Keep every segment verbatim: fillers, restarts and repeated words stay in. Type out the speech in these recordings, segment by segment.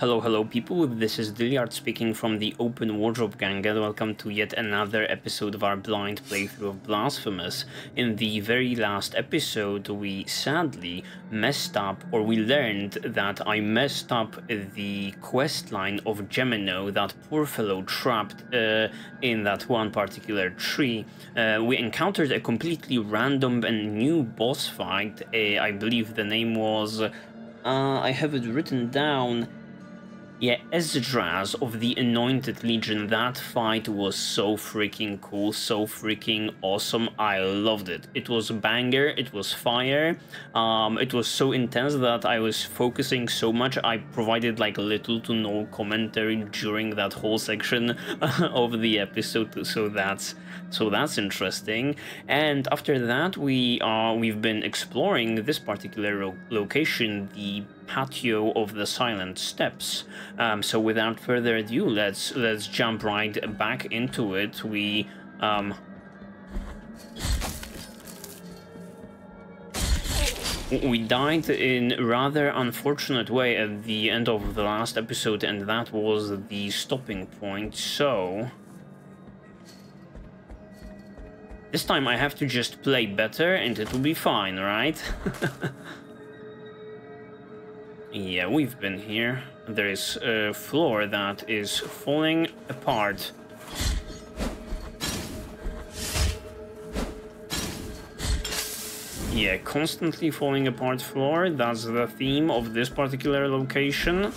Hello, hello people, this is Dyliard speaking from the Open Wardrobe Gang and welcome to yet another episode of our blind playthrough of Blasphemous. In the very last episode we sadly messed up, or we learned that I messed up the questline of Gemino, that poor fellow trapped uh, in that one particular tree. Uh, we encountered a completely random and new boss fight. uh, I believe the name was, uh, I have it written down, yeah, Esdras of the Anointed Legion. That fight was so freaking cool, so freaking awesome. I loved it. It was a banger, it was fire. Um, it was so intense that I was focusing so much. I provided like little to no commentary during that whole section of the episode. So that's so that's interesting. And after that, we uh, we've been exploring this particular location, the Patio of the Silent Steps. Um, so without further ado, let's let's jump right back into it. We um we died in a rather unfortunate way at the end of the last episode, and that was the stopping point. So this time I have to just play better, and it will be fine, right? Yeah, we've been here. There is a floor that is falling apart. Yeah, constantly falling apart floor. That's the theme of this particular location.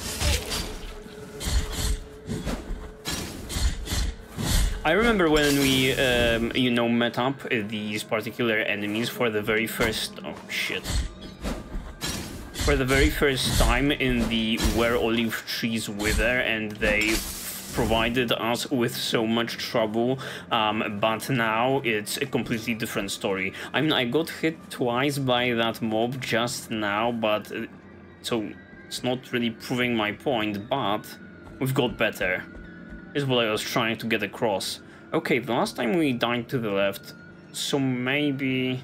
I remember when we, um, you know, met up these particular enemies for the very first... Oh, shit. For the very first time in the Where Olive Trees Wither, and they provided us with so much trouble, um, but now it's a completely different story. I mean, I got hit twice by that mob just now, but uh, so it's not really proving my point, but we've got better, is what I was trying to get across. Okay, the last time we died to the left, so maybe...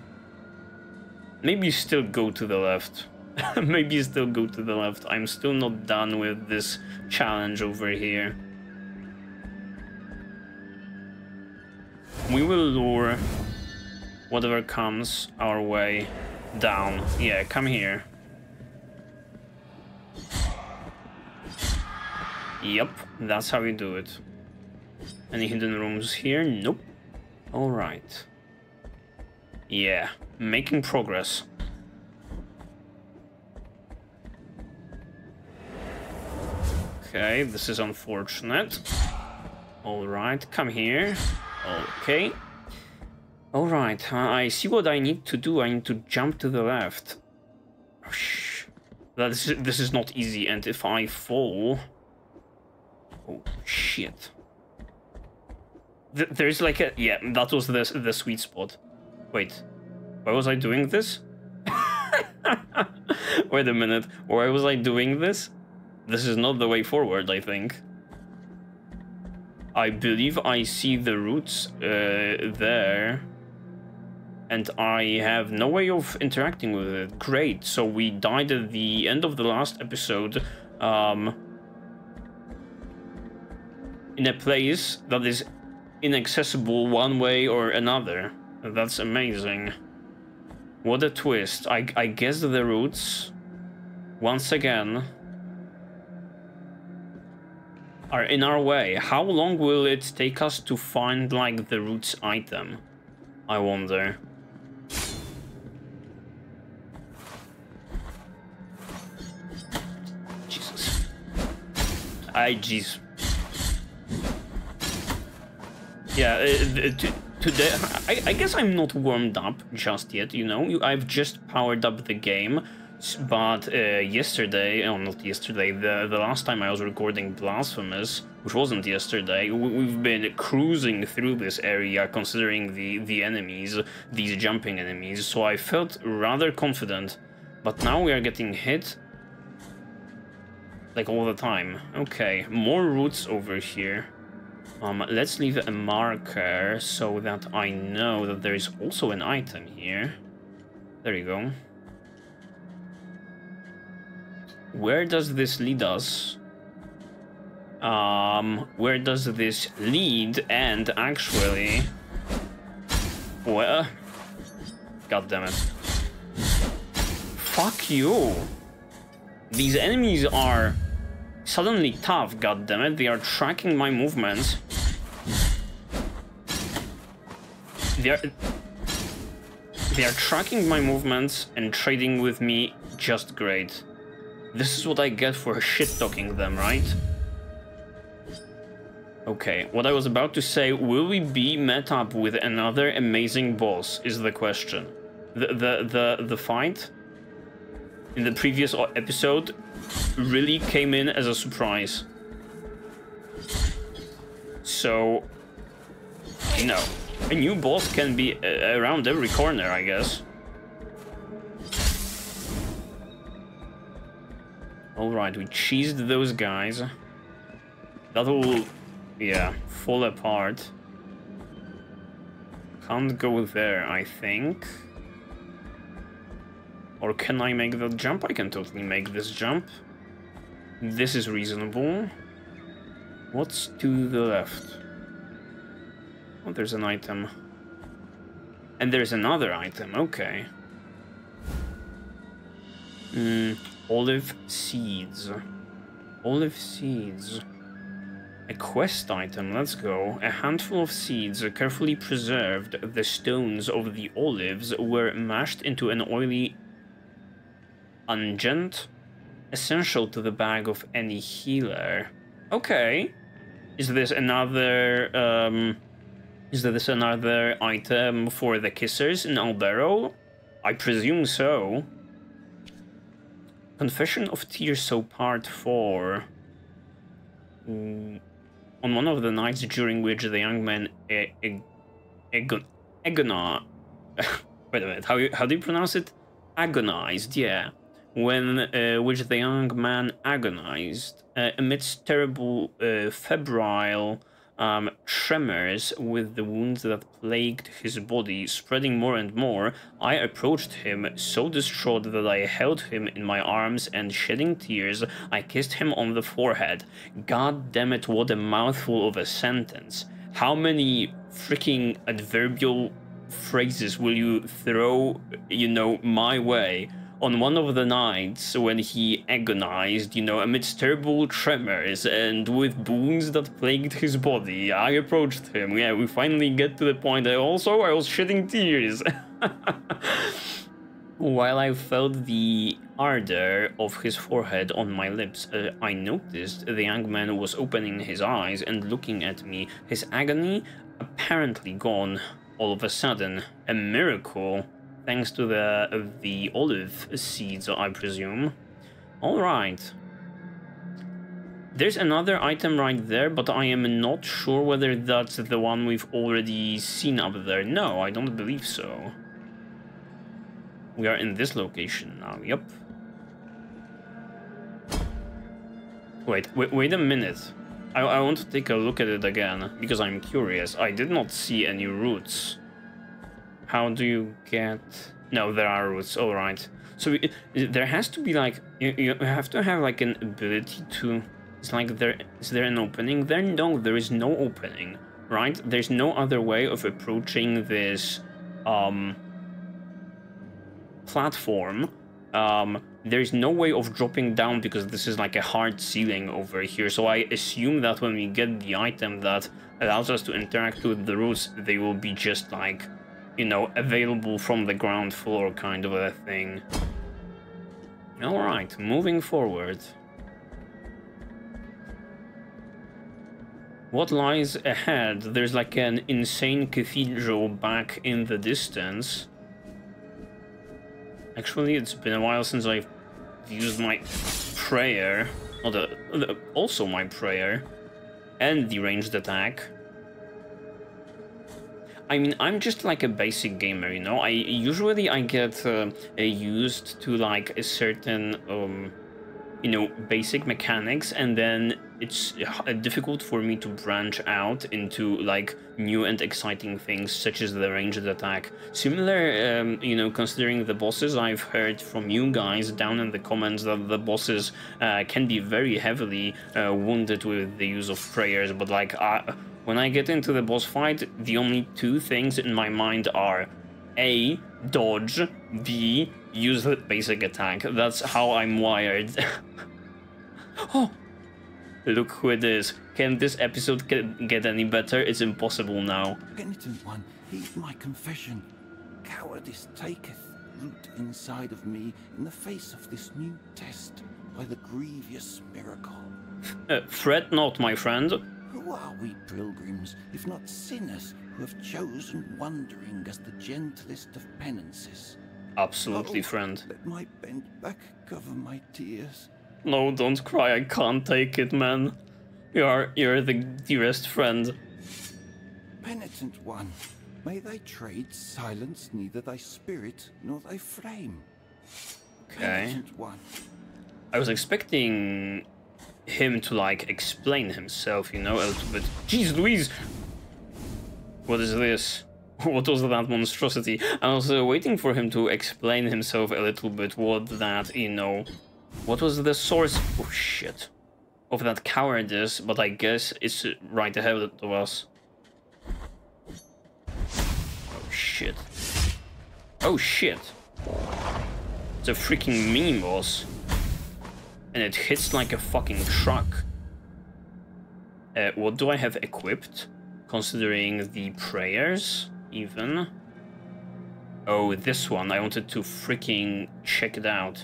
Maybe still go to the left. Maybe still go to the left. I'm still not done with this challenge over here. We will lure whatever comes our way down. Yeah, come here. Yep, that's how you do it. Any hidden rooms here? Nope. All right. Yeah, making progress. Okay, this is unfortunate. Alright, come here. Okay. Alright, I see what I need to do. I need to jump to the left. That is, this is not easy, and if I fall... Oh, shit. Th there's like a... Yeah, that was the, the sweet spot. Wait, why was I doing this? Wait a minute, why was I doing this? This is not the way forward, I think. I believe I see the roots uh, there. And I have no way of interacting with it. Great, so we died at the end of the last episode. Um, in a place that is inaccessible one way or another. That's amazing. What a twist. I, I guessed the roots once again are in our way. How long will it take us to find like the roots item, I wonder? Jesus. I jeez. Yeah, uh, today I, I guess I'm not warmed up just yet, you know. I've just powered up the game. But uh, yesterday, oh, not yesterday, the, the last time I was recording Blasphemous, which wasn't yesterday, we, we've been cruising through this area considering the, the enemies, these jumping enemies, so I felt rather confident. But now we are getting hit, like, all the time. Okay, more roots over here. Um, let's leave a marker so that I know that there is also an item here. There you go. Where does this lead us? Um, where does this lead? And actually, where? God damn it! Fuck you! These enemies are suddenly tough. God damn it! They are tracking my movements. They are. They are tracking my movements and trading with me just great. This is what I get for shit-talking them, right? Okay, what I was about to say, will we be met up with another amazing boss, is the question. The, the, the, the fight in the previous episode really came in as a surprise. So, you know. A new boss can be uh, around every corner, I guess. Alright, we cheesed those guys. That will, yeah, fall apart. Can't go there, I think. Or can I make that jump? I can totally make this jump. This is reasonable. What's to the left? Oh, there's an item. And there's another item, okay. Mm, olive seeds. Olive seeds. A quest item, let's go. A handful of seeds carefully preserved. The stones of the olives were mashed into an oily unguent, essential to the bag of any healer. Okay. Is this another... Um, Is this another item for the kissers in Albero? I presume so. Confession of Tears, so part four. On one of the nights during which the young man e e agon agona wait a minute, how you, how do you pronounce it? Agonized, yeah. When uh, which the young man agonized uh, amidst terrible uh, febrile. Um, tremors with the wounds that plagued his body, spreading more and more, I approached him, so distraught that I held him in my arms and, shedding tears, I kissed him on the forehead. God damn it, what a mouthful of a sentence. How many freaking adverbial phrases will you throw, you know, my way? On one of the nights when he agonized, you know, amidst terrible tremors and with boons that plagued his body, I approached him. Yeah, we finally get to the point. I also, I was shedding tears. While I felt the ardor of his forehead on my lips, uh, I noticed the young man was opening his eyes and looking at me, his agony apparently gone. All of a sudden, a miracle. Thanks to the uh, the olive seeds, I presume. All right. There's another item right there, but I am not sure whether that's the one we've already seen up there. No, I don't believe so. We are in this location now. Yep. Wait, wait, wait a minute. I, I want to take a look at it again, because I'm curious. I did not see any roots. How do you get... No, there are roots, all right. So it, it, there has to be like... You, you have to have like an ability to... It's like, there, is there an opening there? No, there is no opening, right? There's no other way of approaching this um, platform. Um, there's no way of dropping down because this is like a hard ceiling over here. So I assume that when we get the item that allows us to interact with the roots, they will be just like... you know, available from the ground floor kind of a thing. All right, moving forward. What lies ahead? There's like an insane cathedral back in the distance. Actually, it's been a while since I've used my prayer, or the, the, also my prayer, and the ranged attack. I mean, I'm just like a basic gamer, you know. I usually I get uh, used to like a certain um, you know, basic mechanics, and then it's difficult for me to branch out into like new and exciting things such as the ranged attack. Similar, um, you know, considering the bosses, I've heard from you guys down in the comments that the bosses uh, can be very heavily uh, wounded with the use of prayers, but like I, when I get into the boss fight, the only two things in my mind are A, dodge, B, use the basic attack. That's how I'm wired. Oh! Look who it is. Can this episode get any better? It's impossible now. Penitent One, heed my confession. Cowardice taketh root inside of me in the face of this new test by the grievous miracle. Uh, fret not, my friend. Who are we pilgrims, if not sinners, who have chosen wandering as the gentlest of penances? Absolutely, oh, friend. Let my bent back cover my tears. No, don't cry, I can't take it, man. You're, you're the dearest friend. Penitent One, may thy trade silence neither thy spirit nor thy frame. Okay. Penitent One. I was expecting him to, like, explain himself, you know, a little bit. Jeez Louise! What is this? What was that monstrosity? I was uh, waiting for him to explain himself a little bit. What that, you know... What was the source? Oh shit. Of that cowardice, but I guess it's right ahead of us. Oh shit. Oh shit. It's a freaking mini boss. And it hits like a fucking truck. Uh, what do I have equipped? Considering the prayers, even. Oh, this one. I wanted to freaking check it out.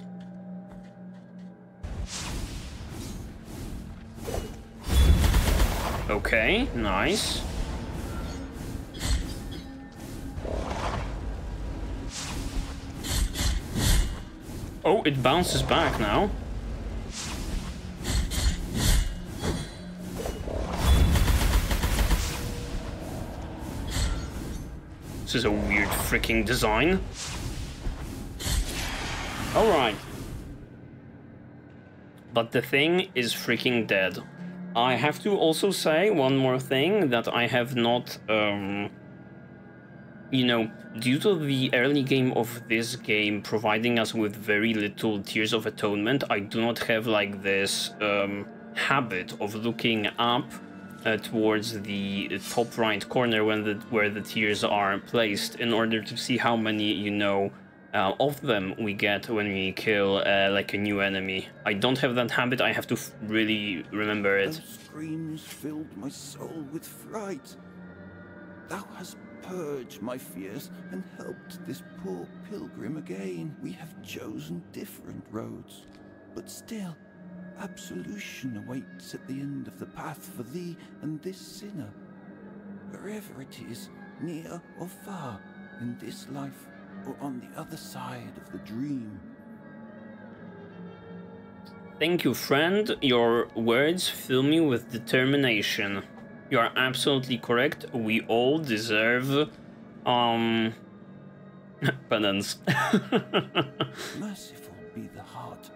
Okay, nice. Oh, it bounces back now. This is a weird freaking design. All right. But the thing is freaking dead. I have to also say one more thing that I have not, um, you know, due to the early game of this game providing us with very little Tears of Atonement, I do not have like this um, habit of looking up uh, towards the top right corner when the, where the tears are placed in order to see how many, you know, Uh, of them we get when we kill uh, like a new enemy. I don't have that habit. I have to f really remember it. Those screams filled my soul with fright. Thou hast purged my fears and helped this poor pilgrim again. We have chosen different roads, but still, absolution awaits at the end of the path for thee and this sinner, wherever it is, near or far, in this life or on the other side of the dream. Thank you, friend. Your words fill me with determination. You are absolutely correct. We all deserve um penance. Merciful be the heart.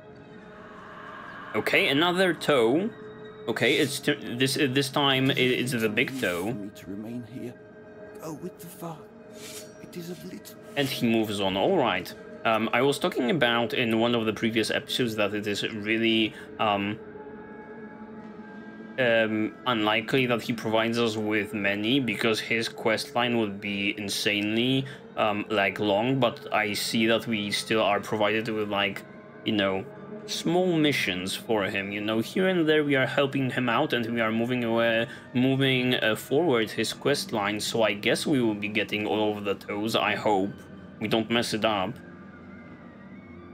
Okay, another toe. Okay, it's this this time it's the big toe. Me to remain here. Go with the far. It is a blit. And he moves on. All right. Um, I was talking about in one of the previous episodes that it is really um, um, unlikely that he provides us with many because his quest line would be insanely um, like long. But I see that we still are provided with like, you know, small missions for him. You know, here and there we are helping him out and we are moving away, moving uh, forward his quest line. So I guess we will be getting all of the toes. I hope we don't mess it up.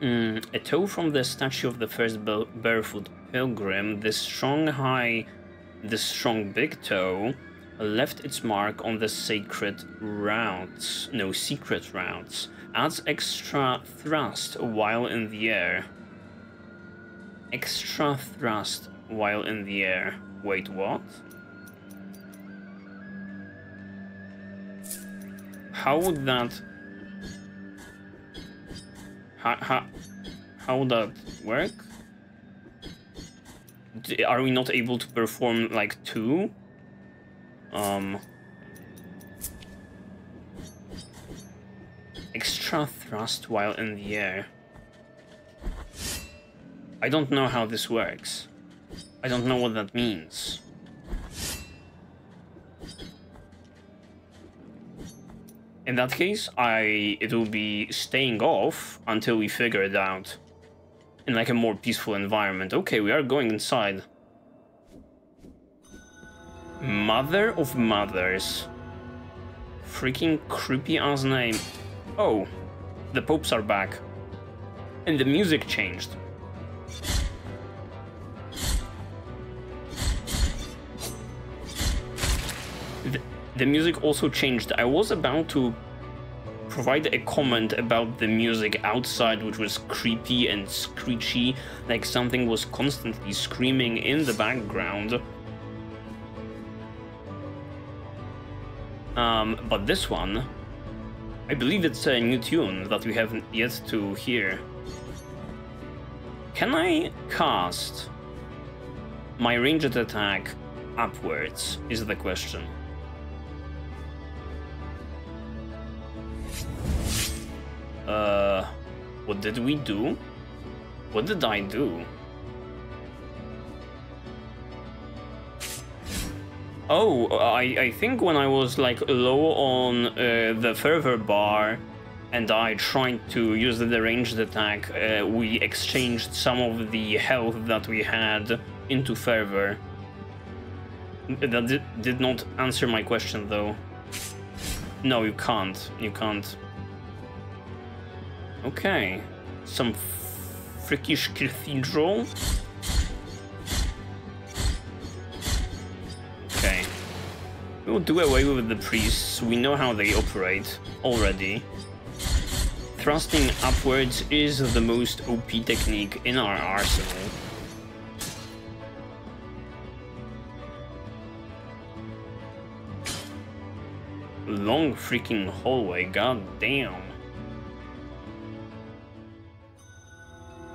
Mm, a toe from the statue of the first barefoot pilgrim. This strong high, this strong big toe left its mark on the sacred routes. No, secret routes. Adds extra thrust while in the air. Extra thrust while in the air. Wait, what? How would that... How, how, how would that work? Are we not able to perform like two? Um. Extra thrust while in the air. I don't know how this works. I don't know what that means. In that case, I it will be staying off until we figure it out in like a more peaceful environment. Okay, we are going inside. Mother of Mothers. Freaking creepy ass name. Oh, the popes are back. And the music changed. The, the music also changed. I was about to provide a comment about the music outside, which was creepy and screechy, like something was constantly screaming in the background. Um, but this one, I believe it's a new tune that we haven't yet to hear. Can I cast my ranged attack upwards, is the question. Uh, what did we do? What did I do? Oh, I, I think when I was like low on uh, the fervor bar and I tried to use the ranged attack, uh, we exchanged some of the health that we had into fervor. That did, did not answer my question though. No, you can't. You can't. Okay. Some freakish cathedral. Okay. We'll do away with the priests. We know how they operate already. Thrusting upwards is the most O P technique in our arsenal. Long freaking hallway, god damn.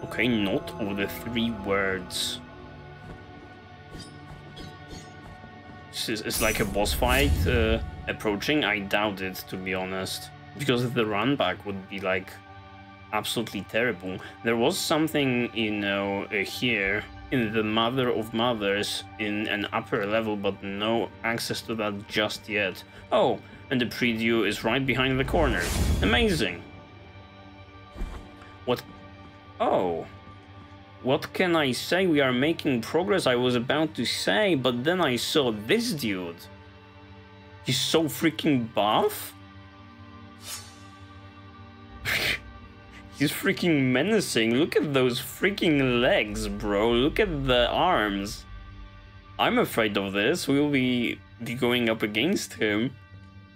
Okay, Knot of the Three Words. This is, it's like a boss fight uh, approaching. I doubt it, to be honest, because the run back would be like absolutely terrible. There was something, you know, uh, here in the Mother of Mothers in an upper level, but no access to that just yet. Oh, and the preview is right behind the corner. Amazing. What? Oh. What can I say? We are making progress, I was about to say, but then I saw this dude. He's so freaking buff. He's freaking menacing. Look at those freaking legs, bro. Look at the arms. I'm afraid of this. We'll be going up against him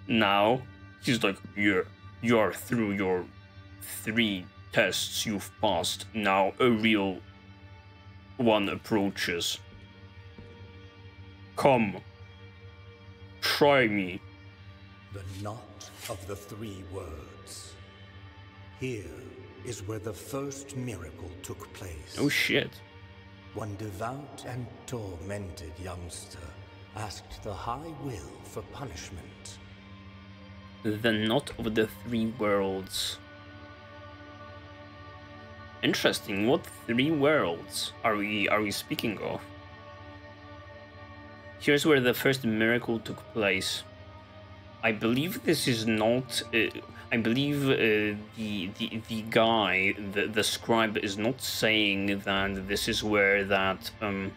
now. He's like, yeah, you are through your three tests you've passed. Now a real one approaches. Come, try me. The Knot of the Three Words. Here is where the first miracle took place. Oh shit. One devout and tormented youngster asked the high will for punishment. The Knot of the Three Worlds. Interesting, what three worlds are we are we speaking of? Here's where the first miracle took place. I believe this is not uh, I believe uh, the, the the guy, the, the scribe, is not saying that this is where that um,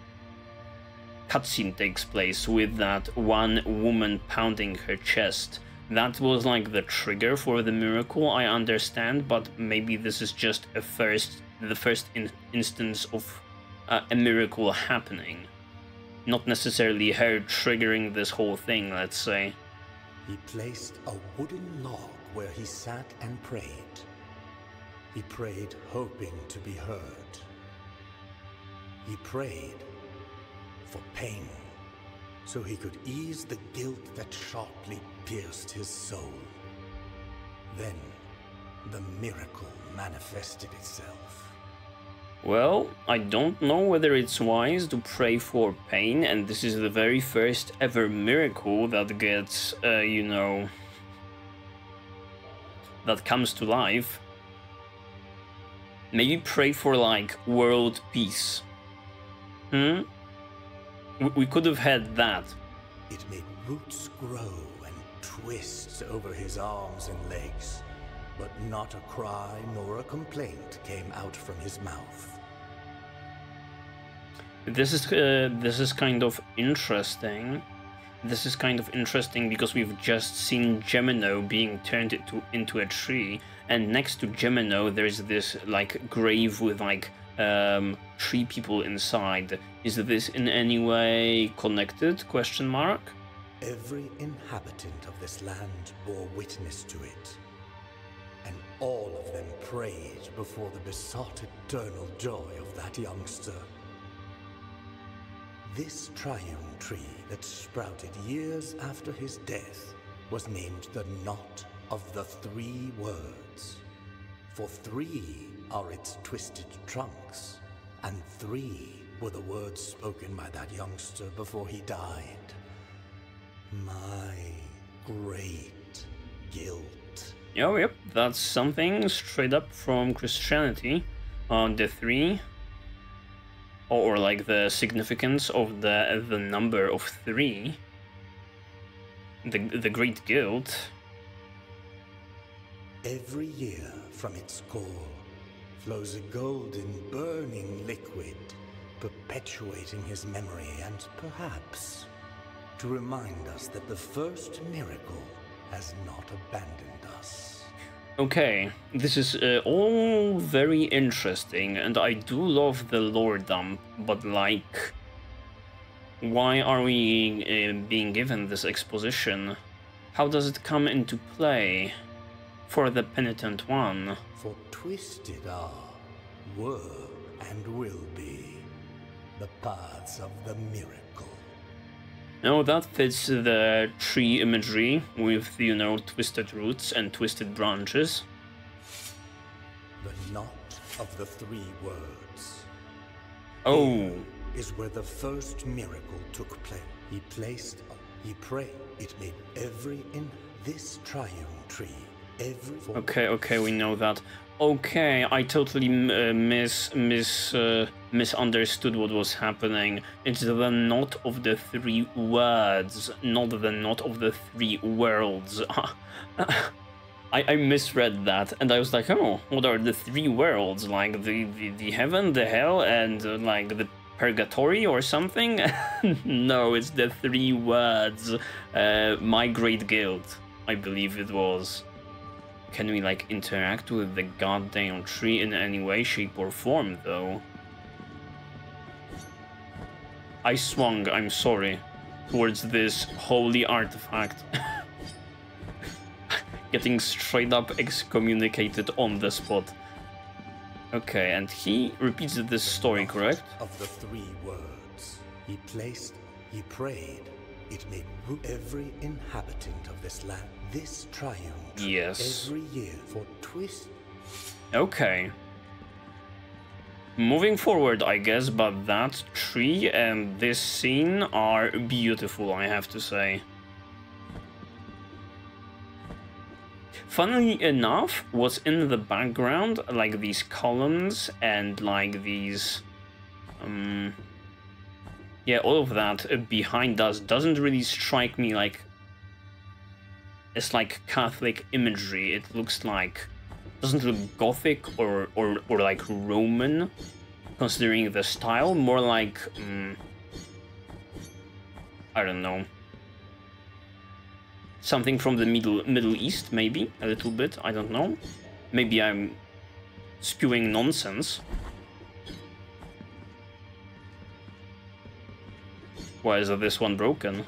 cutscene takes place with that one woman pounding her chest. That was like the trigger for the miracle, I understand, but maybe this is just a first, the first in instance of uh, a miracle happening. Not necessarily her triggering this whole thing, let's say. He placed a wooden log where he sat and prayed. He prayed hoping to be heard. He prayed for pain, so he could ease the guilt that sharply pierced his soul. Then the miracle manifested itself. Well, I don't know whether it's wise to pray for pain, and this is the very first ever miracle that gets, uh, you know, that comes to life. Maybe pray for, like, world peace. Hmm? We, we could have had that. It made roots grow and twists over his arms and legs, but not a cry nor a complaint came out from his mouth. This is uh, this is kind of interesting. This is kind of interesting because we've just seen Gemino being turned into into a tree, and next to Gemino there's this like grave with like um, tree people inside. Is this in any way connected? Question mark. Every inhabitant of this land bore witness to it, and all of them prayed before the besought eternal joy of that youngster. This triune tree that sprouted years after his death was named the Knot of the Three Words, for three are its twisted trunks, and three were the words spoken by that youngster before he died. My great guilt. Oh, yep, that's something straight up from Christianity on uh, the three, or like the significance of the the number of three, the the great guilt. Every year from its core flows a golden burning liquid, perpetuating his memory and perhaps to remind us that the first miracle has not abandoned us. Okay, this is uh, all very interesting, and I do love the lore dump, but like, why are we uh, being given this exposition? How does it come into play for the Penitent One? For twisted are, were, and will be the paths of the miracle. No, that fits the tree imagery with, you know, twisted roots and twisted branches. The Knot of the Three Words. Oh. Is where the first miracle took place. He placed, he prayed. It made every in this triune tree. Every. Okay, okay, we know that. Okay, I totally uh, mis mis uh, misunderstood what was happening. It's the Knot of the Three Words, not the Knot of the Three Worlds. I, I misread that, and I was like, oh, what are the three worlds? Like the, the, the heaven, the hell, and uh, like the purgatory or something? No, it's the three words. Uh, my great guilt, I believe it was. Can we, like, interact with the goddamn tree in any way, shape, or form, though? I swung, I'm sorry, towards this holy artifact. Getting straight up excommunicated on the spot. Okay, and he repeats this story, correct? Of the three words. He placed, he prayed. It made every inhabitant of this land, this triumph, yes, every year for twist. Okay. Moving forward, I guess, but that tree and this scene are beautiful, I have to say. Funnily enough, what's in the background, like these columns and like these... Um, Yeah, all of that behind us doesn't really strike me like it's like Catholic imagery. It looks like doesn't look Gothic or or or like Roman, considering the style. More like um, I don't know, something from the middle Middle East, maybe a little bit. I don't know. Maybe I'm spewing nonsense. Why is this one broken?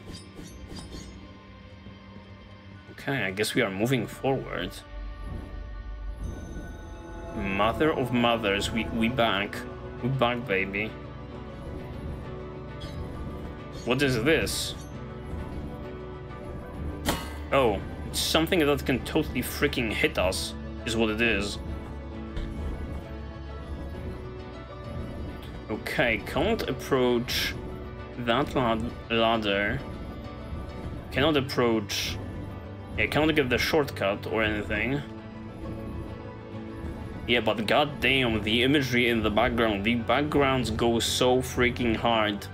Okay, I guess we are moving forward. Mother of Mothers, we, we back. We back, baby. What is this? Oh, it's something that can totally freaking hit us, is what it is. Okay, can't approach that lad ladder. Cannot approach. Yeah, cannot give the shortcut or anything. Yeah, but goddamn, the imagery in the background. The backgrounds go so freaking hard.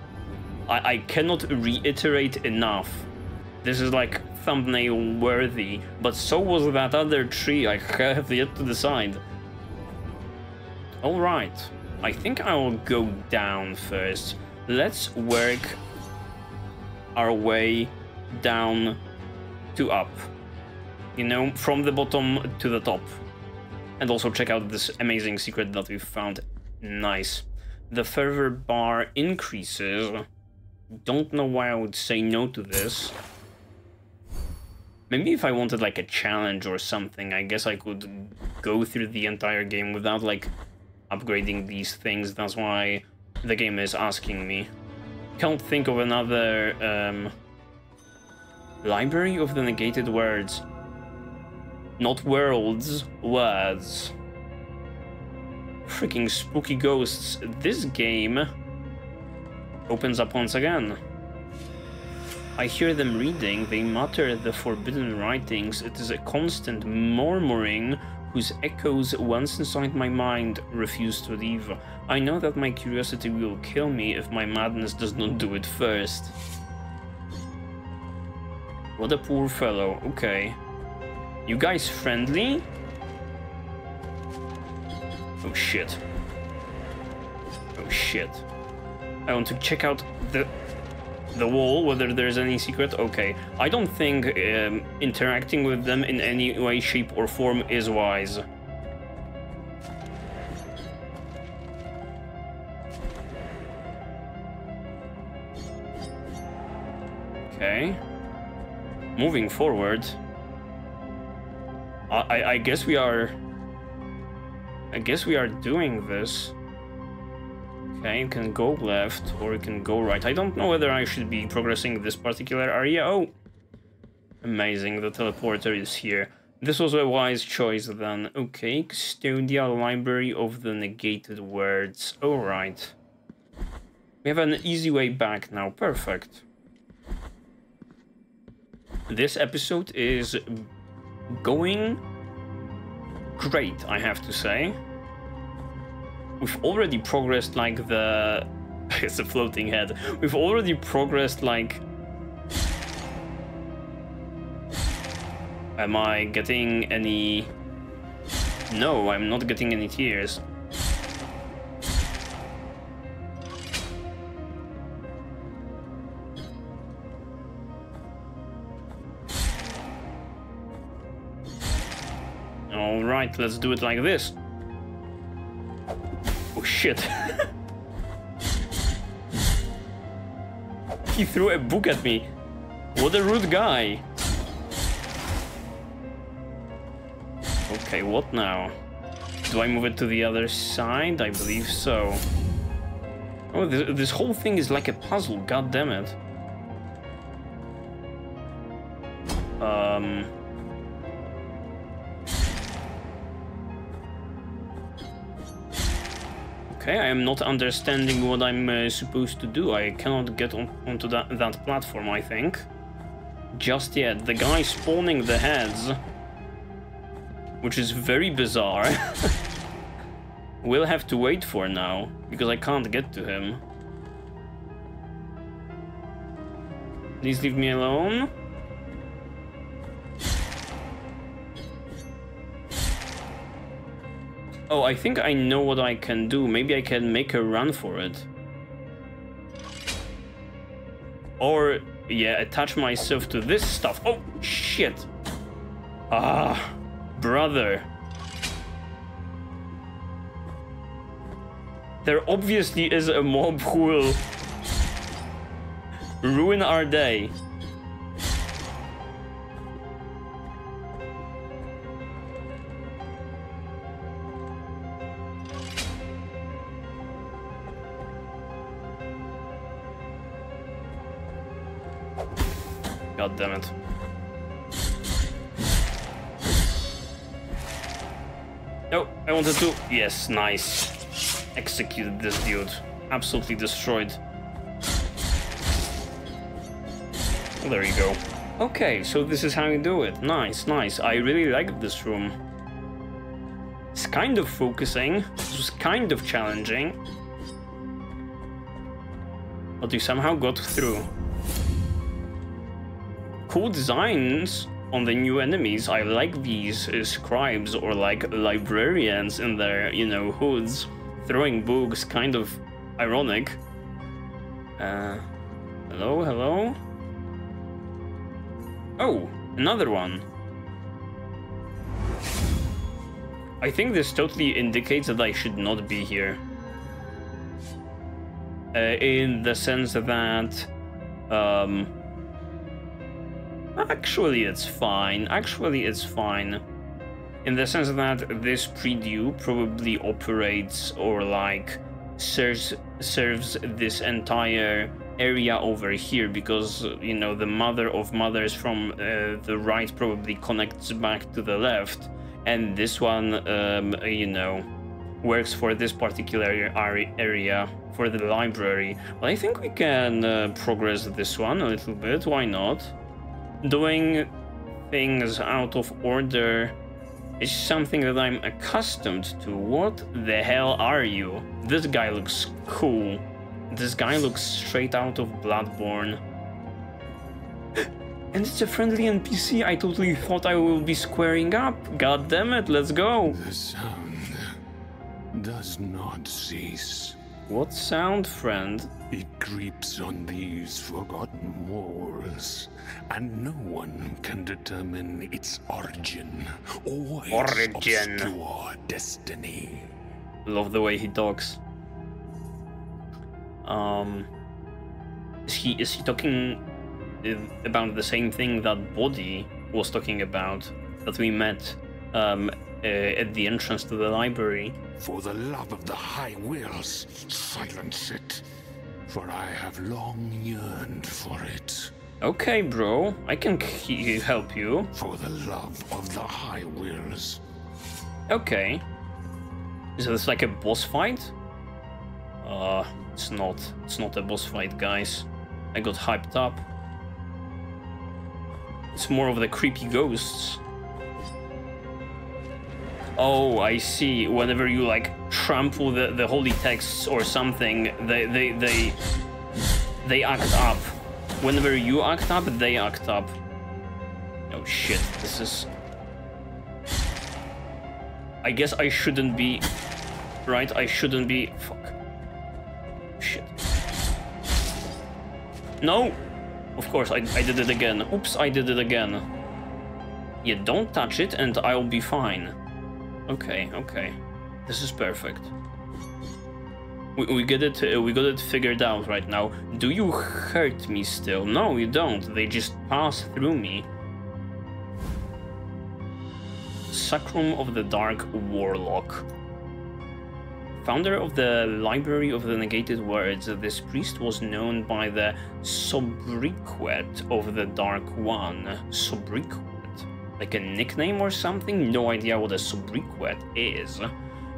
I, I cannot reiterate enough. This is like thumbnail worthy, but so was that other tree. I have yet to decide. All right, I think I will go down first. Let's work our way down to up. You know, from the bottom to the top. And also check out this amazing secret that we found. Nice. The fervor bar increases. Don't know why I would say no to this. Maybe if I wanted like a challenge or something, I guess I could go through the entire game without like upgrading these things. That's why the game is asking me. Can't think of another um, Library of the Negated Words. Not worlds, words. Freaking spooky ghosts. This game opens up once again. I hear them reading, they mutter the forbidden writings. It is a constant murmuring whose echoes, once inside my mind, refuse to leave. I know that my curiosity will kill me if my madness does not do it first. What a poor fellow. Okay. You guys friendly? Oh shit. Oh shit. I want to check out the the wall, whether there's any secret. Okay. I don't think um, interacting with them in any way, shape or form is wise. Okay. Moving forward. I, I guess we are... I guess we are doing this. Okay, you can go left or you can go right. I don't know whether I should be progressing this particular area. Oh! Amazing, the teleporter is here. This was a wise choice then. Okay, Custodia, Library of the Negated Words. Alright. We have an easy way back now. Perfect. This episode is... going great, I have to say. We've already progressed like the... it's a floating head. We've already progressed like... Am I getting any... No, I'm not getting any tears. Alright, let's do it like this. Oh shit. He threw a book at me. What a rude guy. Okay, what now? Do I move it to the other side? I believe so. Oh, this, this whole thing is like a puzzle, god damn it. Um... Okay, I am not understanding what I'm uh, supposed to do. I cannot get on, onto that, that platform, I think. Just yet. The guy spawning the heads, which is very bizarre. We'll have to wait for now, because I can't get to him. Please leave me alone. Oh, I think I know what I can do. Maybe I can make a run for it. Or, yeah, attach myself to this stuff. Oh, shit. Ah, brother. There obviously is a mob who will ruin our day. God damn it. Oh, I wanted to... Yes, nice. Execute this dude. absolutely destroyed. There you go. Okay, so this is how you do it. Nice, nice. I really like this room. It's kind of focusing. This was kind of challenging. But you somehow got through. Cool designs on the new enemies. I like these uh, scribes or like librarians in their, you know, hoods. Throwing books, kind of ironic. Uh, hello, hello? Oh, another one. I think this totally indicates that I should not be here. Uh, in the sense that... Um, actually, it's fine. Actually, it's fine. In the sense that this preview probably operates or like serves, serves this entire area over here, because, you know, the Mother of Mothers from uh, the right probably connects back to the left, and this one, um, you know, works for this particular area for the library. Well, I think we can uh, progress this one a little bit, why not? Doing things out of order is something that I'm accustomed to. What the hell are you? This guy looks cool. This guy looks straight out of Bloodborne. And it's a friendly N P C. I totally thought I will be squaring up. God damn it, let's go. The sound does not cease. What sound, friend? It creeps on these forgotten walls, and no one can determine its origin or its obscure destiny. Love the way he talks. Um, is he is he talking about the same thing that Body was talking about that we met um, uh, at the entrance to the library? For the love of the high wills, silence it, for I have long yearned for it. Okay, bro, I can he help you. For the love of the high wills. Okay. Is this like a boss fight? Uh. It's not. It's not a boss fight, guys. I got hyped up. It's more of the creepy ghosts. Oh, I see. Whenever you, like, trample the, the holy texts or something, they, they, they, they act up. Whenever you act up, they act up. Oh, shit. This is... I guess I shouldn't be... Right? I shouldn't be... Fuck. Shit. No! Of course, I, I did it again. Oops, I did it again. Yeah, don't touch it and I'll be fine. Okay, okay. This is perfect. We, we get it, uh, we got it figured out right now. Do you hurt me still? No, you don't. They just pass through me. Sacrum of the Dark Warlock. Founder of the Library of the Negated Words, this priest was known by the Sobriquet of the Dark One. Sobriquet? Like a nickname or something? No idea what a sobriquet is.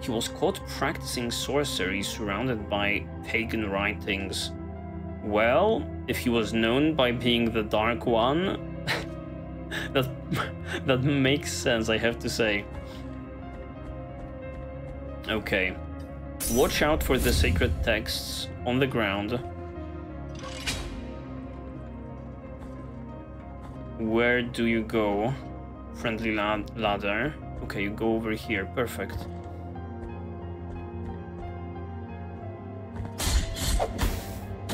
He was caught practicing sorcery surrounded by pagan writings. Well, if he was known by being the Dark One, that, that makes sense, I have to say. Okay. Watch out for the sacred texts on the ground. Where do you go? Friendly lad ladder. Okay, you go over here. Perfect.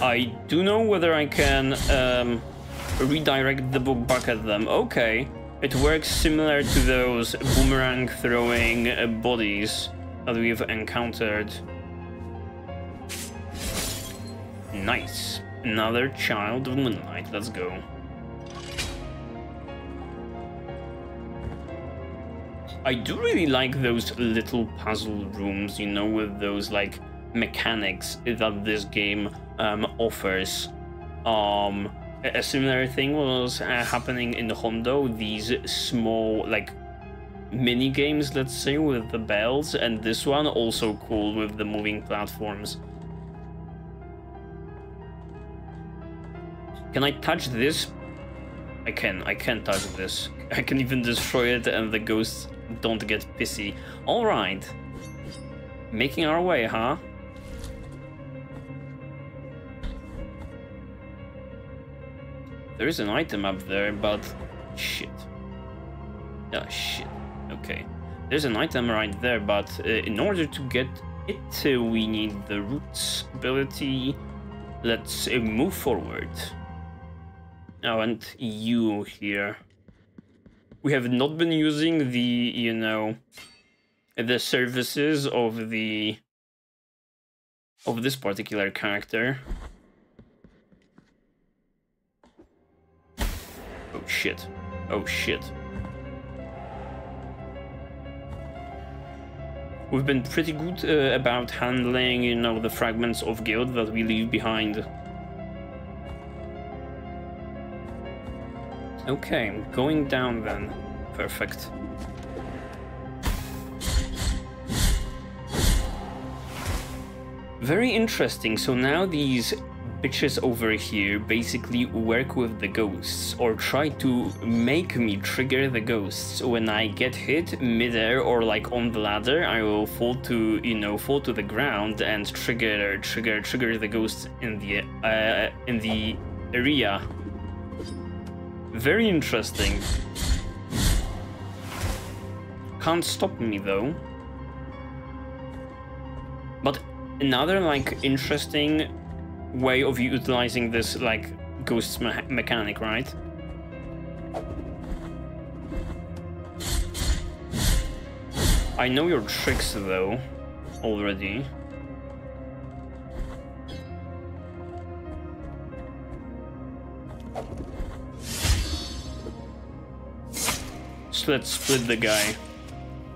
I do know whether I can um, redirect the book back at them. Okay. It works similar to those boomerang throwing uh, bodies that we've encountered. Nice. Another child of moonlight. Let's go. I do really like those little puzzle rooms, you know, with those like mechanics that this game um, offers. Um, a similar thing was uh, happening in Hondo. These small like mini games, let's say, with the bells, and this one also cool with the moving platforms. Can I touch this? I can. I can touch this. I can even destroy it and the ghosts don't get pissy. All right. Making our way, huh? There is an item up there, but... Shit. Ah, shit. Okay. There's an item right there, but uh, in order to get it, uh, we need the Roots ability. Let's uh, move forward. Oh, and you here. We have not been using the, you know, the services of the... of this particular character. Oh, shit. Oh, shit. We've been pretty good uh, about handling, you know, the fragments of guilt that we leave behind. Okay, going down then. Perfect. Very interesting. So now these bitches over here basically work with the ghosts, or try to make me trigger the ghosts. When I get hit midair or like on the ladder, I will fall to, you know, fall to the ground and trigger, trigger, trigger the ghosts in the uh, in the area. Very interesting. Can't stop me though. But another like interesting way of utilizing this like ghost me mechanic, right? I know your tricks though already. Let's split the guy.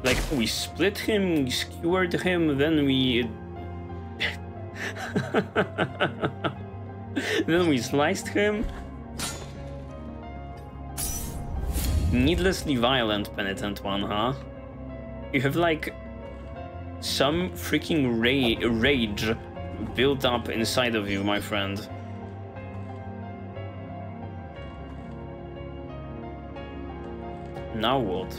Like, we split him, we skewered him, then we... then we sliced him. Needlessly violent, Penitent One, huh? You have, like, some freaking ra rage built up inside of you, my friend. Now what?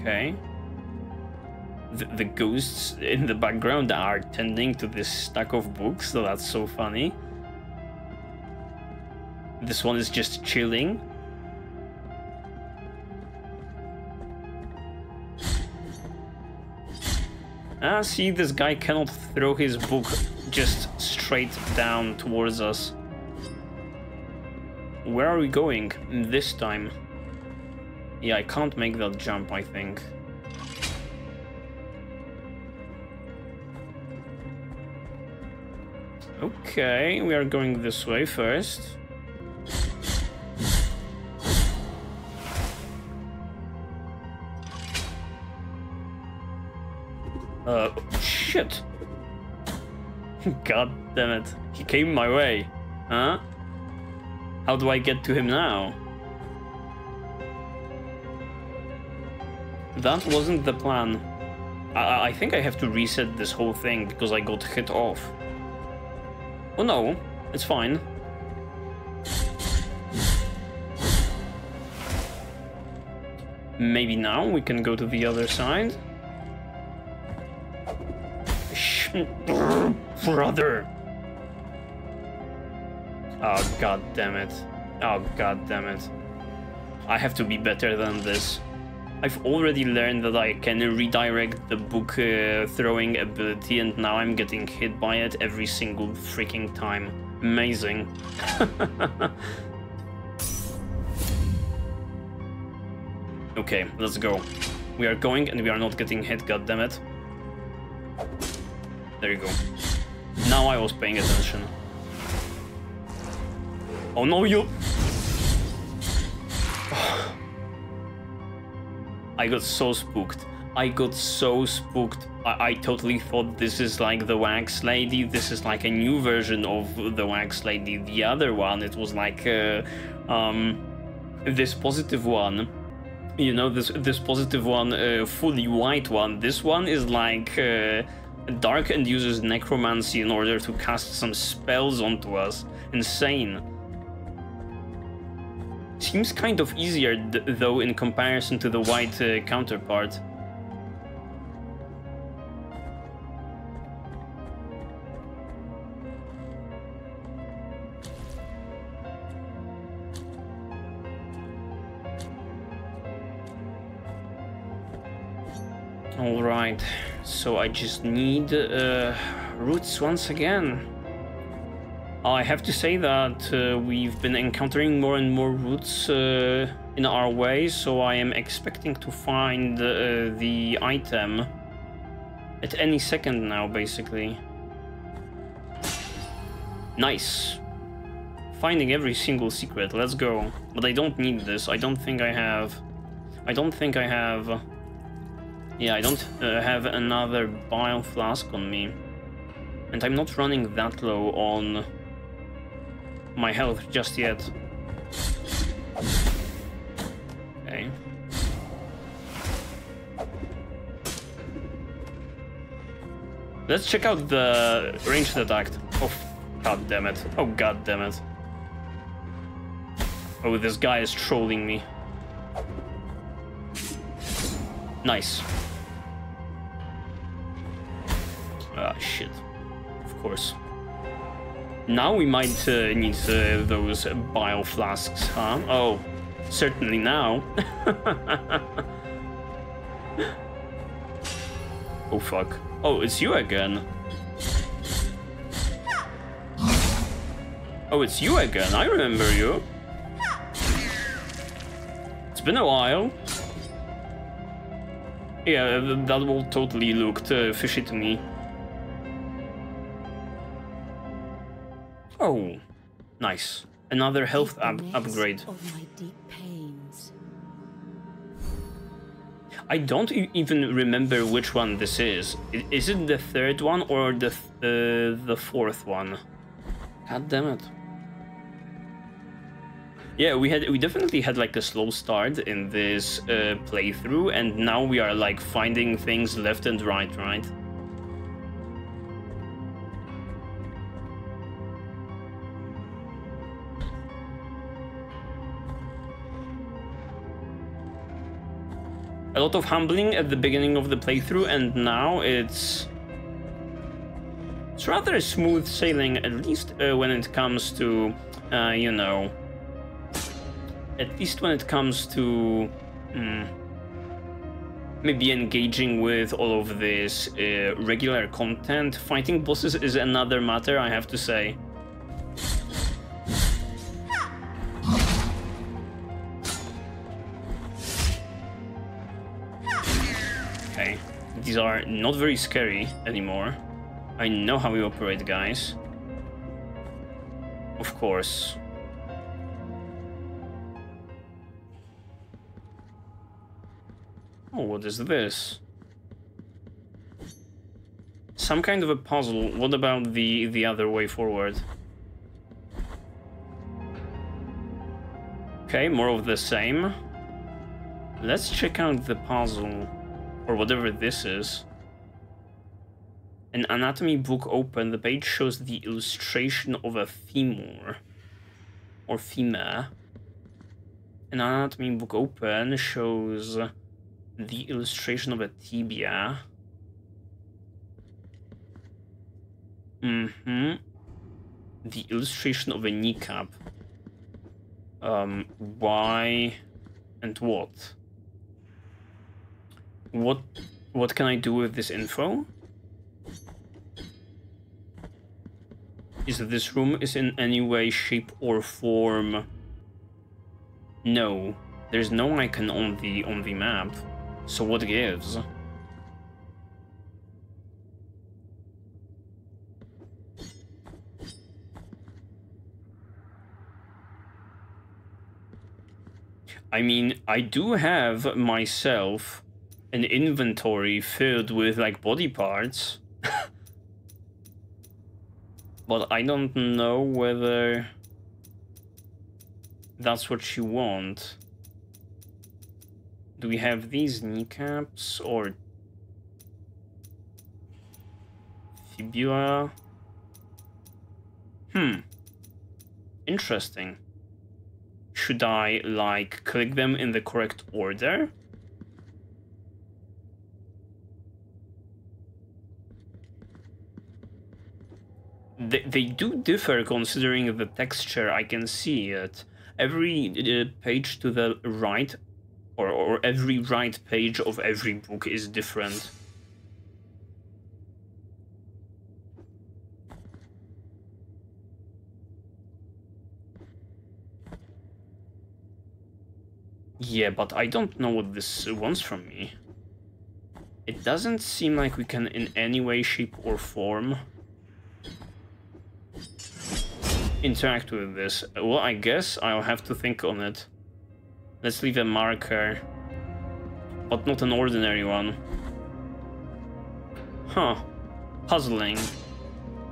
Okay. The, the ghosts in the background are tending to this stack of books, so that's so funny. This one is just chilling. Ah, see, this guy cannot throw his book just straight down towards us. Where are we going this time? Yeah, I can't make that jump, I think. Okay, we are going this way first. Uh, shit! God damn it. He came my way. Huh? How do I get to him now? That wasn't the plan. I, I think I have to reset this whole thing because I got hit off. Oh no, it's fine. Maybe now we can go to the other side. Shh, brother. Oh, god damn it. Oh, god damn it. I have to be better than this. I've already learned that I can redirect the book uh, throwing ability, and now I'm getting hit by it every single freaking time. Amazing. Okay, let's go. We are going and we are not getting hit, god damn it. There you go. Now I was paying attention. Oh no, you! Oh. I got so spooked. I got so spooked. I, I totally thought this is like the Wax Lady. This is like a new version of the Wax Lady. The other one, it was like uh, um, this positive one. You know, this this positive one, uh, fully white one. This one is like uh, Dark and uses necromancy in order to cast some spells onto us. Insane. Seems kind of easier th though in comparison to the white uh, counterpart. Alright, so I just need uh, roots once again. I have to say that uh, we've been encountering more and more roots uh, in our way, so I am expecting to find uh, the item at any second now, basically. Nice! Finding every single secret, let's go. But I don't need this, I don't think I have... I don't think I have... Yeah, I don't uh, have another bile flask on me. And I'm not running that low on my health just yet. Okay. Let's check out the ranged attack. Oh, god damn it. Oh, god damn it. Oh, this guy is trolling me. Nice. Ah, shit. Of course. Now we might uh, need uh, those bile flasks, huh? Oh, certainly now. Oh, fuck. Oh, it's you again. Oh, it's you again. I remember you. It's been a while. Yeah, that wall totally looked uh, fishy to me. Oh, nice. Another health up upgrade. Of my deep pains. I don't e even remember which one this is. Is it the third one or the th uh, the fourth one? God damn it. Yeah, we had we definitely had like a slow start in this uh, playthrough, and now we are like finding things left and right, right? A lot of humbling at the beginning of the playthrough, and now it's it's rather smooth sailing, at least uh, when it comes to uh, you know. At least when it comes to um, maybe engaging with all of this uh, regular content. Fighting bosses is another matter, I have to say. Okay, these are not very scary anymore. I know how we operate, guys. Of course. Oh, what is this? Some kind of a puzzle. What about the the other way forward? Okay, more of the same. Let's check out the puzzle, or whatever this is. An anatomy book open. The page shows the illustration of a femur, or femur. An anatomy book open shows the illustration of a tibia. Mm-hmm. The illustration of a kneecap. Um, why and what? What what can I do with this info? Is this room is in any way, shape or form? No. There's no icon on the on the map. So what gives? I mean, I do have myself an inventory filled with like body parts. But I don't know whether that's what you want. Do we have these kneecaps or Tibua. Hmm. Interesting. Should I, like, click them in the correct order? They, they do differ considering the texture, I can see it. Every uh, page to the right, or, or every right page of every book is different. Yeah, but I don't know what this wants from me. It doesn't seem like we can in any way, shape or form interact with this. Well, I guess I'll have to think on it. Let's leave a marker, but not an ordinary one. Huh. Puzzling.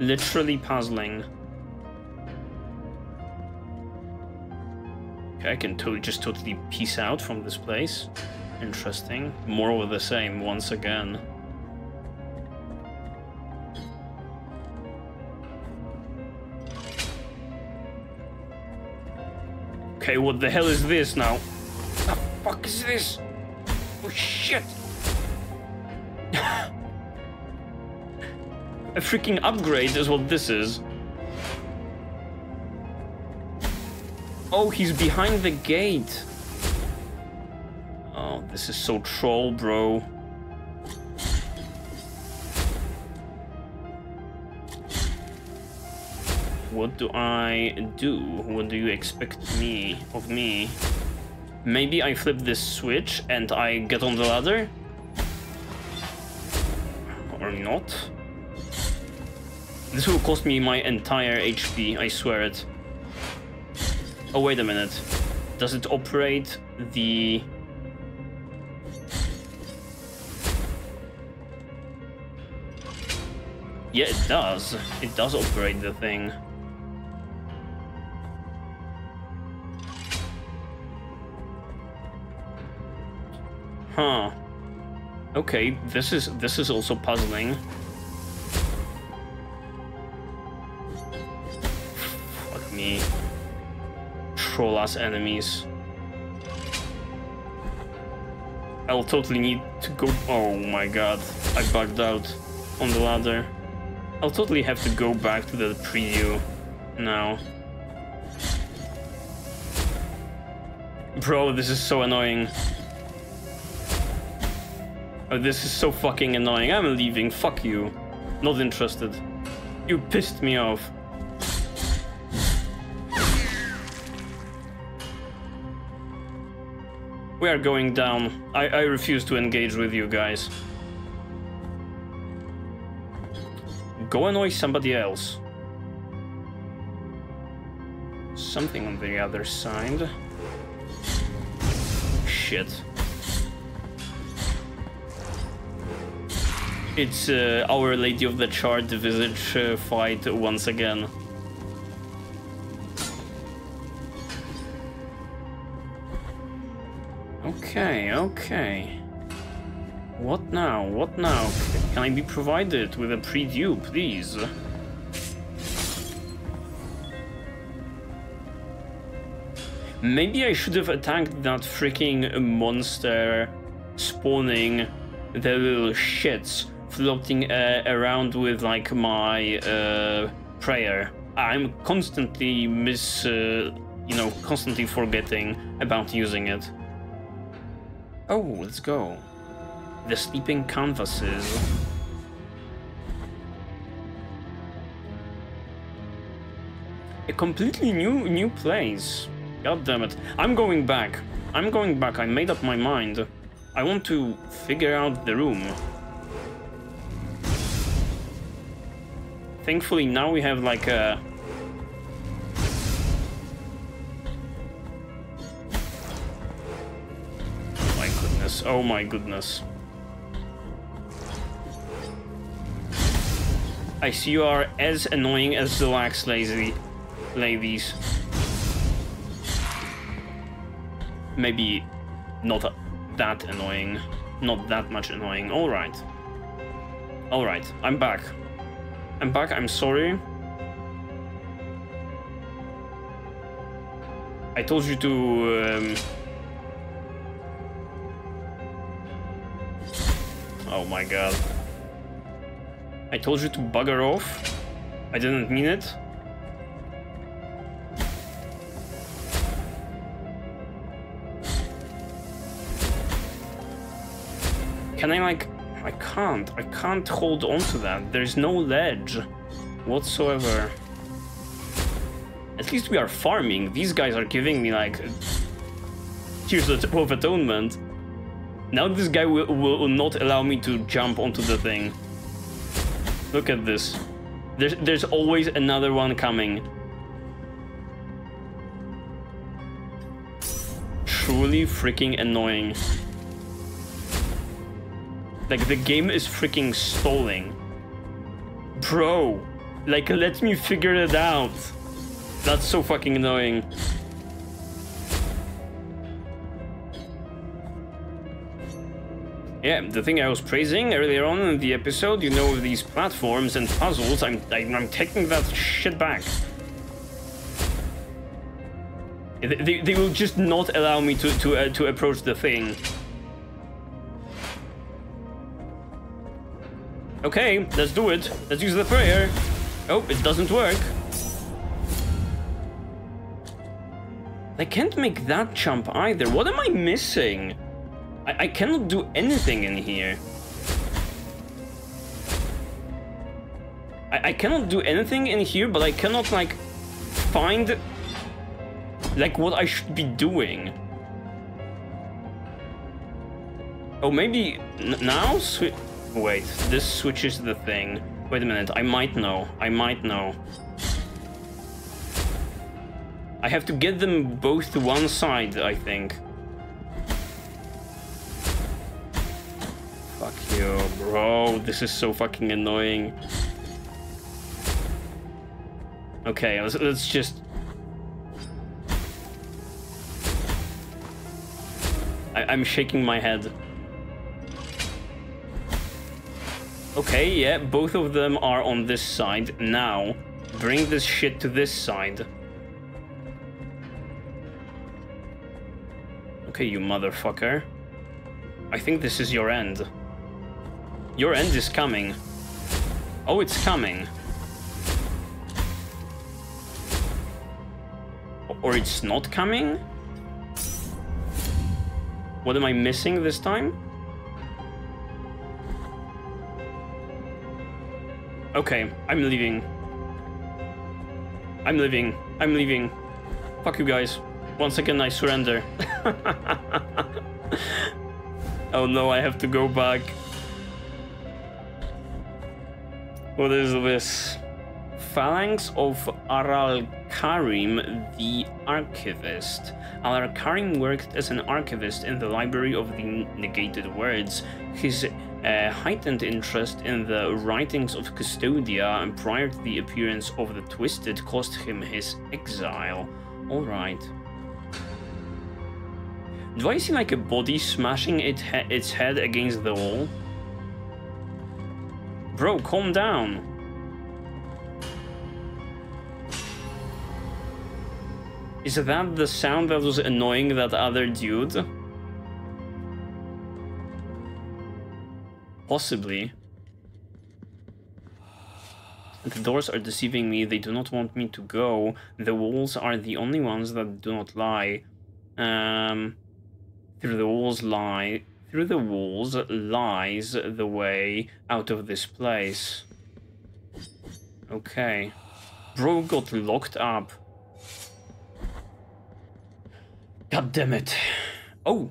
Literally puzzling. I can totally just totally peace out from this place. Interesting. More of the same once again. Okay, what the hell is this now? The fuck is this? Oh shit! A freaking upgrade is what this is. Oh, he's behind the gate. Oh, this is so troll, bro. What do I do? What do you expect me of me? Maybe I flip this switch and I get on the ladder? Or not? This will cost me my entire H P, I swear it. Oh, wait a minute. Does it operate the... Yeah, it does. It does operate the thing. Huh. Okay, this is this is also puzzling. Fuck me. Troll us enemies. I'll totally need to go. Oh my god, I bugged out on the ladder. I'll totally have to go back to the preview now. Bro, this is so annoying. Oh, this is so fucking annoying. I'm leaving. Fuck you. Not interested. You pissed me off. We are going down. I, I refuse to engage with you guys. Go annoy somebody else. Something on the other side. Shit. It's uh, Our Lady of the Charred Visage uh, fight once again. Okay, okay. What now? What now? Can I be provided with a preview, please? Maybe I should have attacked that freaking monster spawning the little shits floating uh, around with, like, my uh, prayer. I'm constantly mis... Uh, you know, constantly forgetting about using it. Oh, let's go. The Sleeping Canvases. A completely new new place. God damn it. I'm going back. I'm going back. I made up my mind. I want to figure out the room. Thankfully now we have like a... Oh my goodness. I see you are as annoying as the lax lazy ladies. Maybe not that annoying. Not that much annoying. Alright. Alright, I'm back. I'm back. I'm sorry. I told you to... Um... Oh my god. I told you to bugger off. I didn't mean it. Can I, like... I can't. I can't hold on to that. There's no ledge whatsoever. At least we are farming. These guys are giving me, like... Tears of Atonement. Now this guy will, will not allow me to jump onto the thing. Look at this. There's, there's always another one coming. Truly freaking annoying. Like, the game is freaking stalling. Bro, like, let me figure it out. That's so fucking annoying. Yeah, the thing I was praising earlier on in the episode, you know, these platforms and puzzles, I'm, I'm, I'm taking that shit back. They, they, they will just not allow me to, to, uh, to approach the thing. Okay, let's do it. Let's use the prayer. Oh, it doesn't work. I can't make that jump either. What am I missing? I, I cannot do anything in here. I, I cannot do anything in here, but I cannot, like, find, like, what I should be doing. Oh, maybe n now? Sweet. Wait, this switches the thing. Wait a minute, I might know. I might know. I have to get them both to one side, I think. Fuck you, bro. This is so fucking annoying. Okay, let's, let's just... I, I'm shaking my head. Okay, yeah, both of them are on this side. Now, bring this shit to this side. Okay, you motherfucker. I think this is your end. Your end is coming. Oh, it's coming. Or it's not coming? What am I missing this time? Okay, I'm leaving. I'm leaving. I'm leaving. Fuck you guys. Once again, I surrender. Oh no, I have to go back. What is this? Phalanx of Aral Karim, the Archivist. Aral Karim worked as an archivist in the Library of the Negated Words. His A heightened interest in the writings of Custodia and prior to the appearance of the Twisted cost him his exile. Alright. Do I see like a body smashing it he its head against the wall? Bro, calm down. Is that the sound that was annoying that other dude? Possibly. The doors are deceiving me. They do not want me to go. The walls are the only ones that do not lie. Um, through the walls lie. Through the walls lies the way out of this place. Okay. Bro got locked up. God damn it. Oh.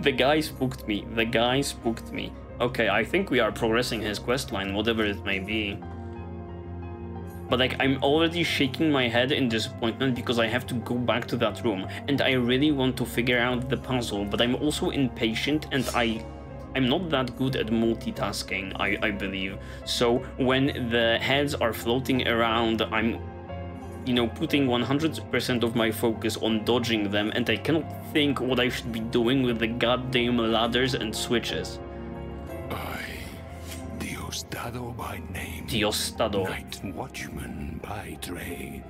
The guy spooked me. The guy spooked me. Okay, I think we are progressing his questline, whatever it may be. But like, I'm already shaking my head in disappointment because I have to go back to that room. And I really want to figure out the puzzle, but I'm also impatient and I... I'm not that good at multitasking, I, I believe. So when the heads are floating around, I'm... you know, putting one hundred percent of my focus on dodging them, and I cannot think what I should be doing with the goddamn ladders and switches. I, Dios Diosdado by name. Diosdado. Night watchman by trade.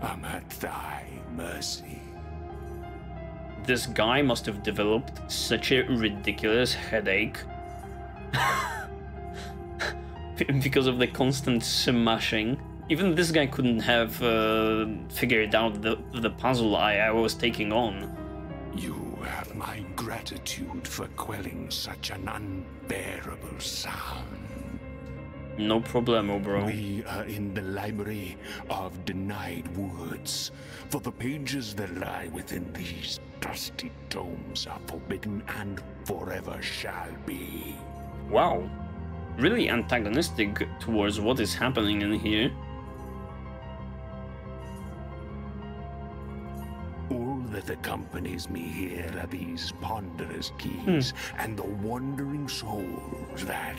I'm at thy mercy. This guy must have developed such a ridiculous headache because of the constant smashing. Even this guy couldn't have uh, figured out the, the puzzle I, I was taking on. You have my gratitude for quelling such an unbearable sound. No problemo, bro. We are in the Library of Denied Words, for the pages that lie within these trusty tomes are forbidden and forever shall be. Wow. Really antagonistic towards what is happening in here. All that accompanies me here are these ponderous keys hmm. and the wandering souls that,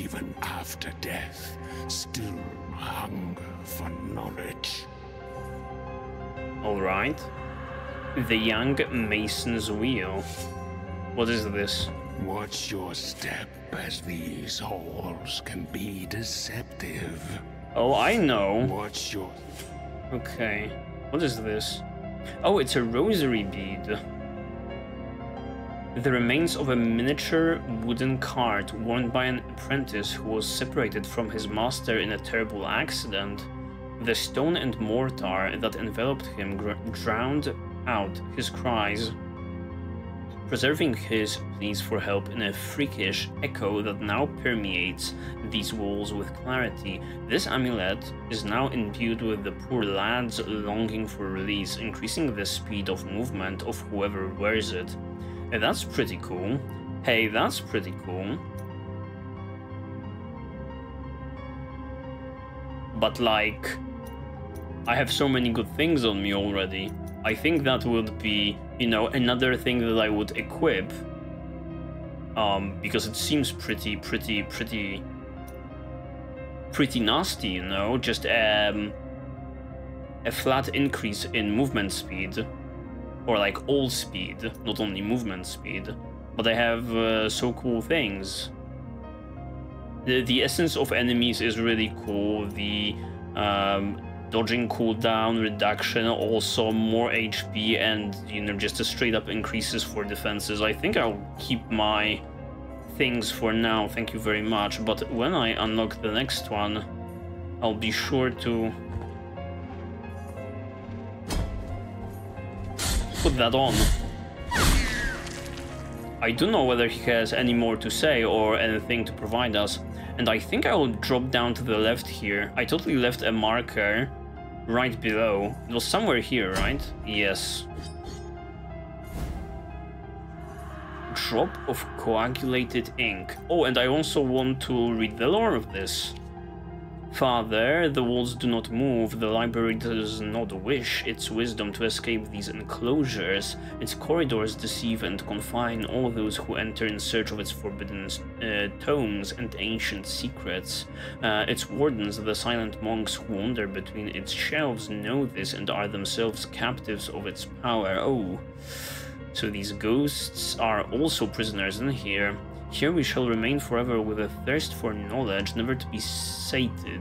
even after death, still hunger for knowledge. All right. The Young Mason's Wheel. What is this? Watch your step, as these halls can be deceptive. Oh, I know. Watch your... Okay. What is this? Oh, it's a rosary bead. The remains of a miniature wooden cart worn by an apprentice who was separated from his master in a terrible accident. The stone and mortar that enveloped him drowned out his cries, preserving his pleas for help in a freakish echo that now permeates these walls with clarity. This amulet is now imbued with the poor lad's longing for release, increasing the speed of movement of whoever wears it. Hey, that's pretty cool. Hey, that's pretty cool. But like, I have so many good things on me already. I think that would be, you know, another thing that I would equip, um, because it seems pretty, pretty, pretty, pretty nasty, you know, just um, a flat increase in movement speed, or like all speed, not only movement speed, but I have uh, so cool things. The, the essence of enemies is really cool, the um, dodging cooldown reduction, also more H P, and you know, just a straight up increases for defenses. I think I'll keep my things for now, thank you very much, but when I unlock the next one, I'll be sure to put that on. I don't know whether he has any more to say or anything to provide us. And I think I will drop down to the left here. I totally left a marker right below. It was somewhere here, right? Yes. Drop of coagulated ink. Oh, and I also want to read the lore of this. Father, the walls do not move, the library does not wish its wisdom to escape these enclosures. Its corridors deceive and confine all those who enter in search of its forbidden uh, tomes and ancient secrets. Uh, its wardens, the silent monks who wander between its shelves, know this and are themselves captives of its power. Oh, so these ghosts are also prisoners in here. Here we shall remain forever with a thirst for knowledge, never to be sated.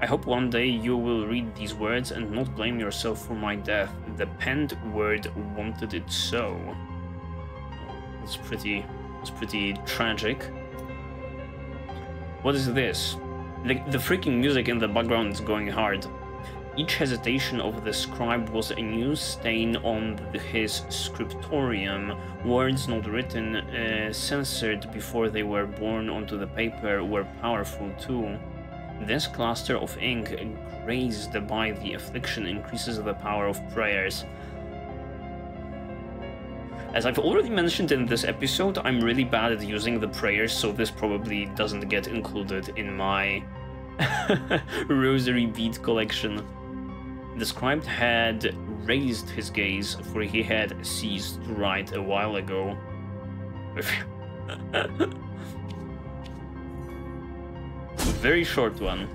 I hope one day you will read these words and not blame yourself for my death. The penned word wanted it so. That's pretty, that's pretty tragic. What is this? The, the freaking music in the background is going hard. Each hesitation of the scribe was a new stain on his scriptorium. Words not written, uh, censored before they were born onto the paper, were powerful too. This cluster of ink, grazed by the affliction, increases the power of prayers. As I've already mentioned in this episode, I'm really bad at using the prayers, so this probably doesn't get included in my rosary bead collection. The scribe had raised his gaze, for he had ceased to write a while ago. Very short one.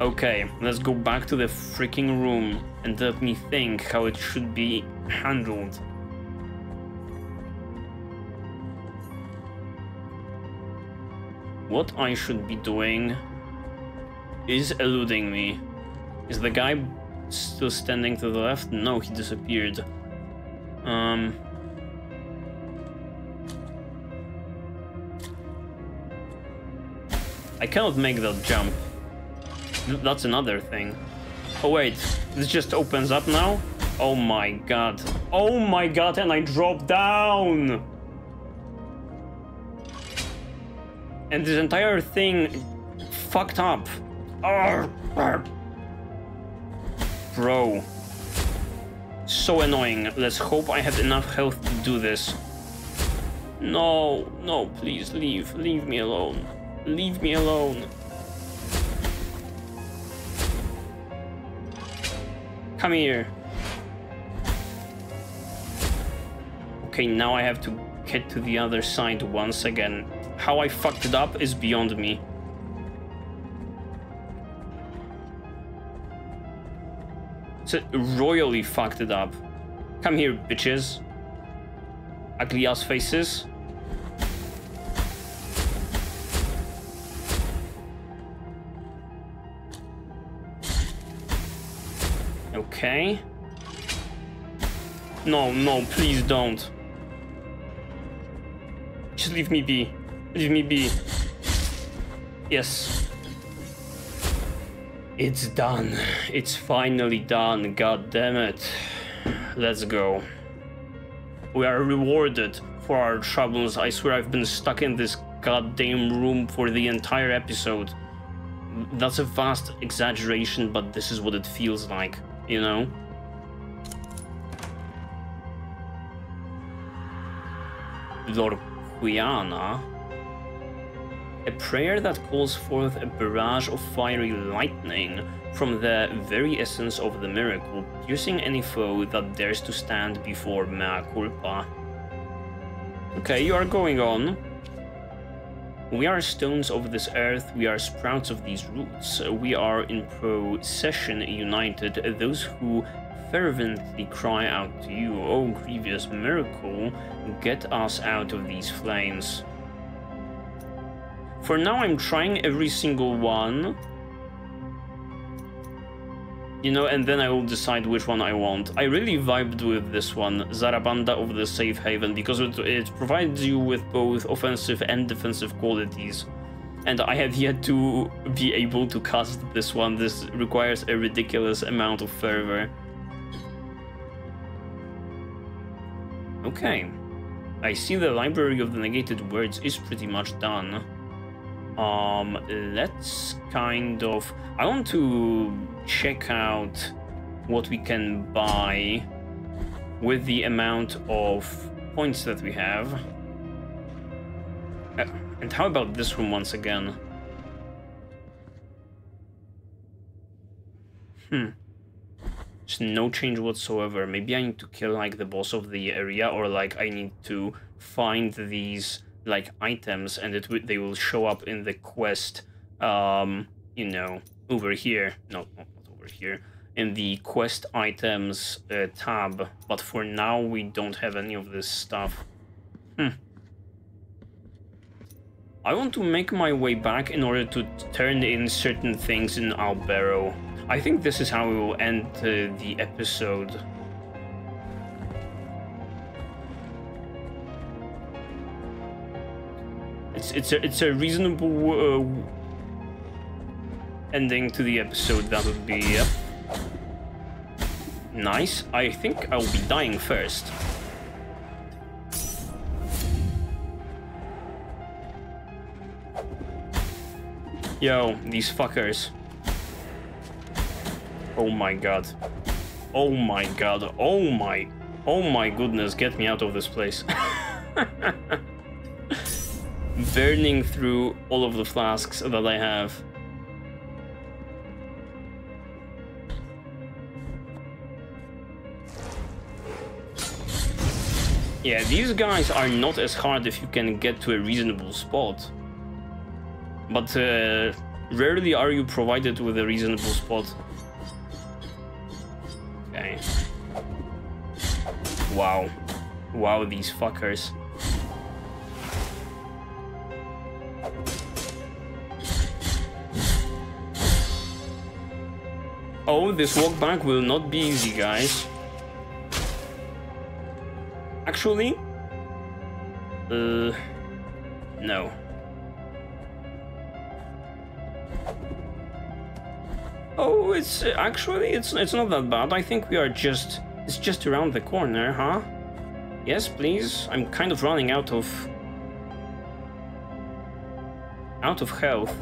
Okay, let's go back to the freaking room and let me think how it should be handled. What I should be doing is eluding me. Is the guy still standing to the left? No, he disappeared. Um... I cannot make that jump. That's another thing. Oh wait, this just opens up now? Oh my god. Oh my god, and I drop down! And this entire thing fucked up. Arr, arr. Bro. So annoying. Let's hope I have enough health to do this. No, no, please leave. Leave me alone. Leave me alone. Come here. Okay, now I have to get to the other side once again. How I fucked it up is beyond me. So royally fucked it up. Come here, bitches. Ugly ass faces. Okay. No, no, please don't. Just leave me be. Leave me be. Yes. It's done. It's finally done. God damn it. Let's go. We are rewarded for our troubles. I swear I've been stuck in this goddamn room for the entire episode. That's a vast exaggeration, but this is what it feels like, you know? Lorquiana. A prayer that calls forth a barrage of fiery lightning from the very essence of the miracle, piercing any foe that dares to stand before mea culpa. Okay, you are going on. We are stones of this earth, we are sprouts of these roots, we are in procession united, those who fervently cry out to you, O grievous miracle, get us out of these flames. For now I'm trying every single one, you know, and then I will decide which one I want. I really vibed with this one, Zarabanda of the Safe Haven, because it, it provides you with both offensive and defensive qualities. And I have yet to be able to cast this one. This requires a ridiculous amount of fervor. Okay. I see the Library of the Negated Words is pretty much done. Um, let's kind of... I want to... check out what we can buy with the amount of points that we have. Uh, and how about this room once again? Hmm. There's no change whatsoever. Maybe I need to kill like the boss of the area, or like I need to find these like items and it w they will show up in the quest, um, you know, over here. No, no. Here in the quest items uh, tab, but for now we don't have any of this stuff. Hmm. I want to make my way back in order to turn in certain things in Albero. I think this is how we will end uh, the episode. It's it's a, it's a reasonable uh, ending to the episode, that would be, yep. Nice. I think I'll be dying first. Yo, these fuckers. Oh my god. Oh my god. Oh my... Oh my goodness, get me out of this place. Burning through all of the flasks that I have. Yeah, these guys are not as hard if you can get to a reasonable spot. But uh, rarely are you provided with a reasonable spot. Okay. Wow. Wow, these fuckers. Oh, this walk back will not be easy, guys. Actually, uh, no. Oh, it's uh, actually it's it's not that bad. I think we are just it's just around the corner, huh? Yes, please. I'm kind of running out of out of health.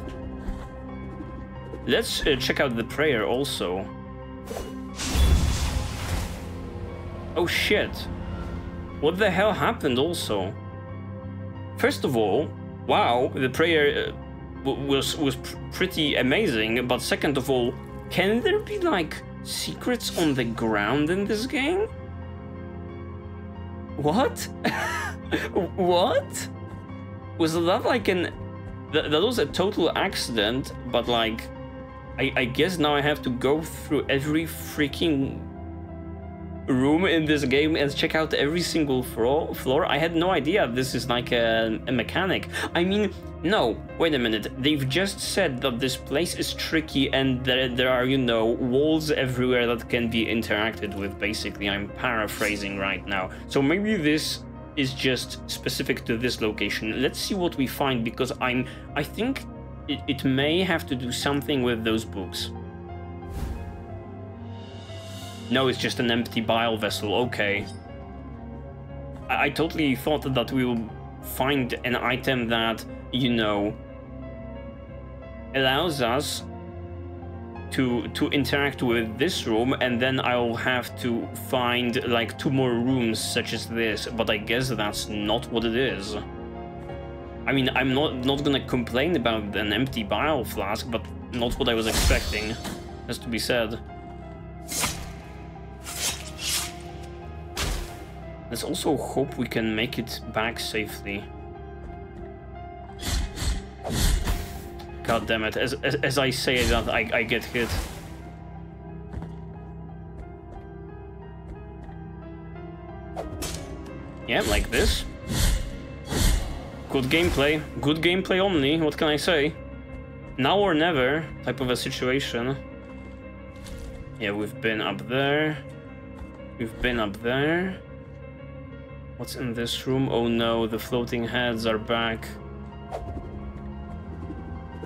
Let's uh, check out the prayer also. Oh shit. What the hell happened also? First of all, wow, the prayer uh, was, was pr pretty amazing, but second of all, can there be like secrets on the ground in this game? What? What? Was that like an... That, that was a total accident, but like... I, I guess now I have to go through every freaking room in this game and check out every single floor. Floor. I had no idea this is like a, a mechanic. I mean, no, wait a minute. They've just said that this place is tricky and there, there are, you know, walls everywhere that can be interacted with, basically. I'm paraphrasing right now. So maybe this is just specific to this location. Let's see what we find, because I'm... I think... It, it may have to do something with those books. No, it's just an empty bile vessel, okay. I, I totally thought that we will find an item that, you know, allows us to, to interact with this room, and then I'll have to find like two more rooms such as this, but I guess that's not what it is. I mean, I'm not not gonna complain about an empty bile flask, but not what I was expecting, has to be said. Let's also hope we can make it back safely. God damn it! As as, as I say that, I I get hit. Yeah, like this. Good gameplay, good gameplay only, what can I say? Now or never type of a situation. Yeah, we've been up there. We've been up there. What's in this room? Oh no, the floating heads are back.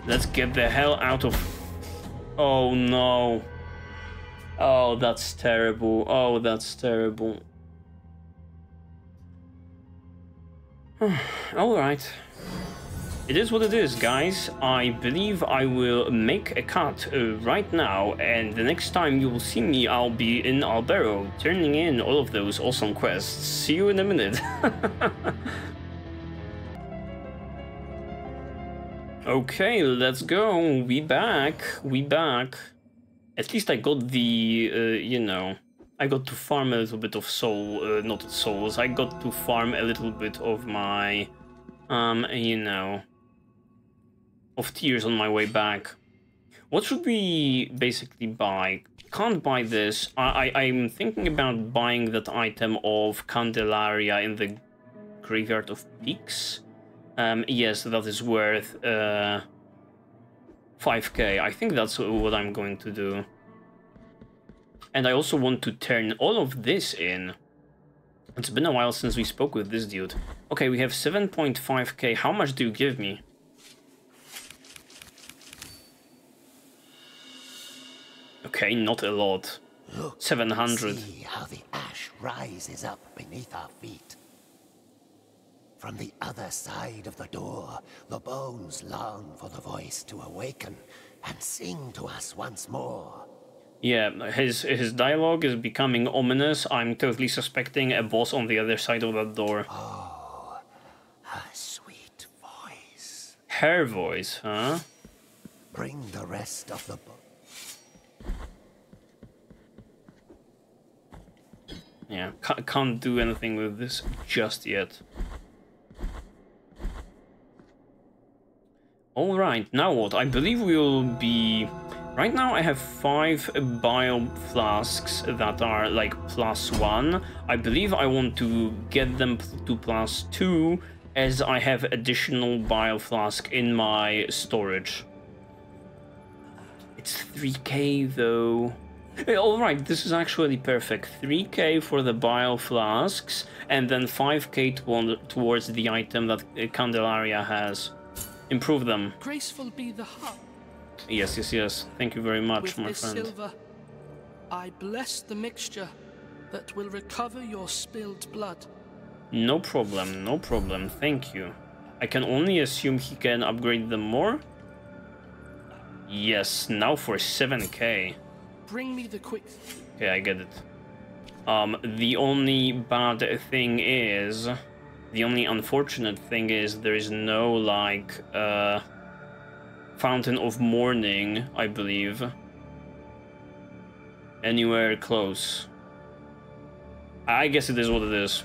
Let's get the hell out of... Oh no. Oh, that's terrible. Oh, that's terrible. Alright. It is what it is, guys. I believe I will make a cut uh, right now, and the next time you will see me, I'll be in Albero, turning in all of those awesome quests. See you in a minute. Okay, let's go. We back. We back. At least I got the, uh, you know... I got to farm a little bit of soul, uh, not souls, I got to farm a little bit of my, um, you know, of tears on my way back. What should we basically buy? Can't buy this. I, I, I'm thinking about buying that item of Candelaria in the Graveyard of Peaks. Um, yes, that is worth uh, five K. I think that's what I'm going to do. And I also want to turn all of this in. It's been a while since we spoke with this dude. Okay, we have seven point five K. How much do you give me? Okay, not a lot. Look, seven hundred. See how the ash rises up beneath our feet. From the other side of the door, the bones long for the voice to awaken and sing to us once more. Yeah, his, his dialogue is becoming ominous. I'm totally suspecting a boss on the other side of that door. Oh, her sweet voice. Her voice, huh? Bring the rest of the book. Yeah, can't, can't do anything with this just yet. Alright, now what? I believe we'll be... Right now I have five bile flasks that are like plus one. I believe I want to get them to plus two as I have additional bile flask in my storage. It's three K though. Alright, this is actually perfect. three K for the bio flasks, and then five K towards the item that Candelaria has. Improve them. Graceful be the heart. Yes, yes, yes. Thank you very much, with my this friend. Silver, I bless the mixture that will recover your spilled blood. No problem, no problem. Thank you. I can only assume he can upgrade them more. Yes, now for seven K. Bring me the quick. Okay, I get it. Um, the only bad thing is, the only unfortunate thing is there is no like uh, Fountain of Mourning, I believe, anywhere close. I guess it is what it is.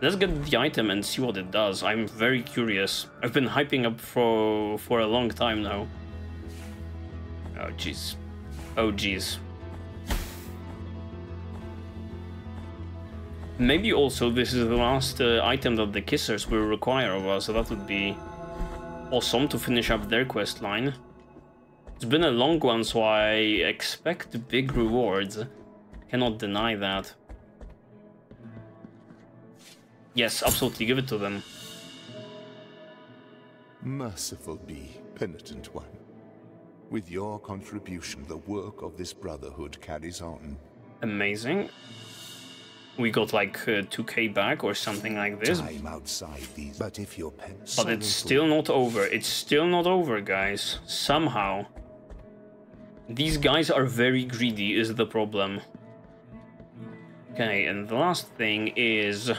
Let's get the item and see what it does. I'm very curious. I've been hyping up for for a long time now. Oh jeez. Oh jeez. Maybe also this is the last uh, item that the Kissers will require of us, so that would be awesome to finish up their quest line. It's been a long one, so I expect big rewards. Cannot deny that. Yes, absolutely, give it to them. Merciful be, Penitent One. With your contribution, the work of this brotherhood carries on. Amazing. We got like uh, two K back or something like this. Time outside these, but if your pets. But it's still not over. It's still not over, guys. Somehow. These guys are very greedy, is the problem. Okay, and the last thing is...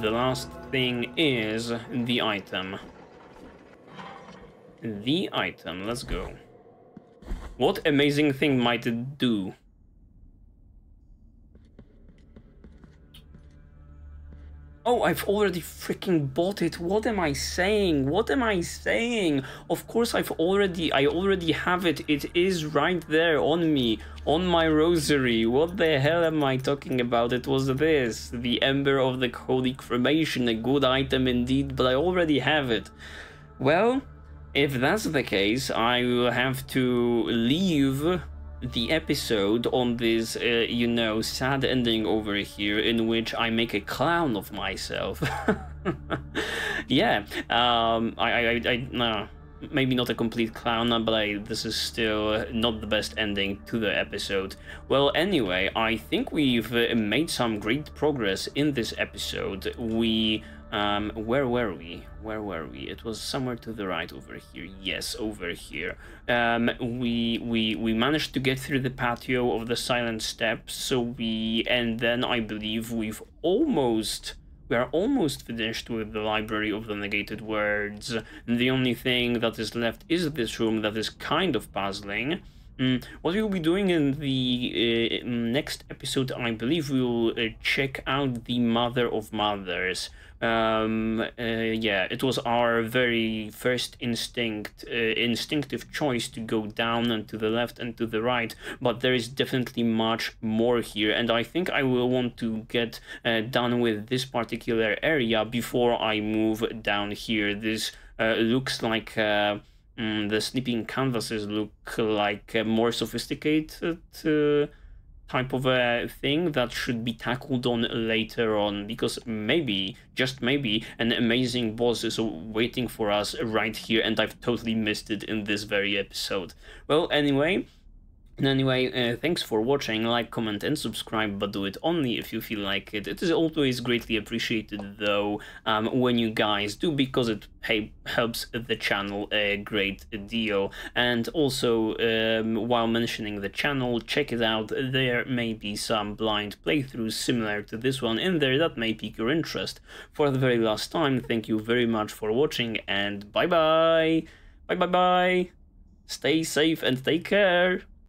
The last thing is the item. The item, let's go. What amazing thing might it do? Oh, I've already freaking bought it. What am I saying? What am I saying? Of course, I've already, I already have it. It is right there on me, on my rosary. What the hell am I talking about? It was this, the Ember of the Holy Cremation, a good item indeed, but I already have it. Well, if that's the case, I will have to leave the episode on this, uh, you know, sad ending over here in which I make a clown of myself. Yeah, um, I, I, I, I, no, maybe not a complete clown, but I, this is still not the best ending to the episode. Well, anyway, I think we've made some great progress in this episode. We... Um, where were we? Where were we? It was somewhere to the right over here. Yes, over here. Um, we we we managed to get through the patio of the silent steps. So we and then I believe we've almost we are almost finished with the library of the negated words. And the only thing that is left is this room that is kind of puzzling. Mm, what we will be doing in the uh, next episode, I believe, we will uh, check out the Mother of Mothers. Um, uh, yeah, it was our very first instinct, uh, instinctive choice to go down and to the left and to the right, but there is definitely much more here, and I think I will want to get uh, done with this particular area before I move down here. This uh, looks like... Uh, Mm, the sleeping canvases look like a more sophisticated uh, type of a thing that should be tackled on later on, because maybe, just maybe, an amazing boss is waiting for us right here, and I've totally missed it in this very episode. Well, anyway... Anyway, uh, thanks for watching. Like, comment and subscribe, but do it only if you feel like it. It is always greatly appreciated, though, um, when you guys do, because it hey, helps the channel a great deal. And also, um, while mentioning the channel, check it out. There may be some blind playthroughs similar to this one in there that may pique your interest. For the very last time, thank you very much for watching, and bye-bye! Bye-bye-bye! Stay safe and take care!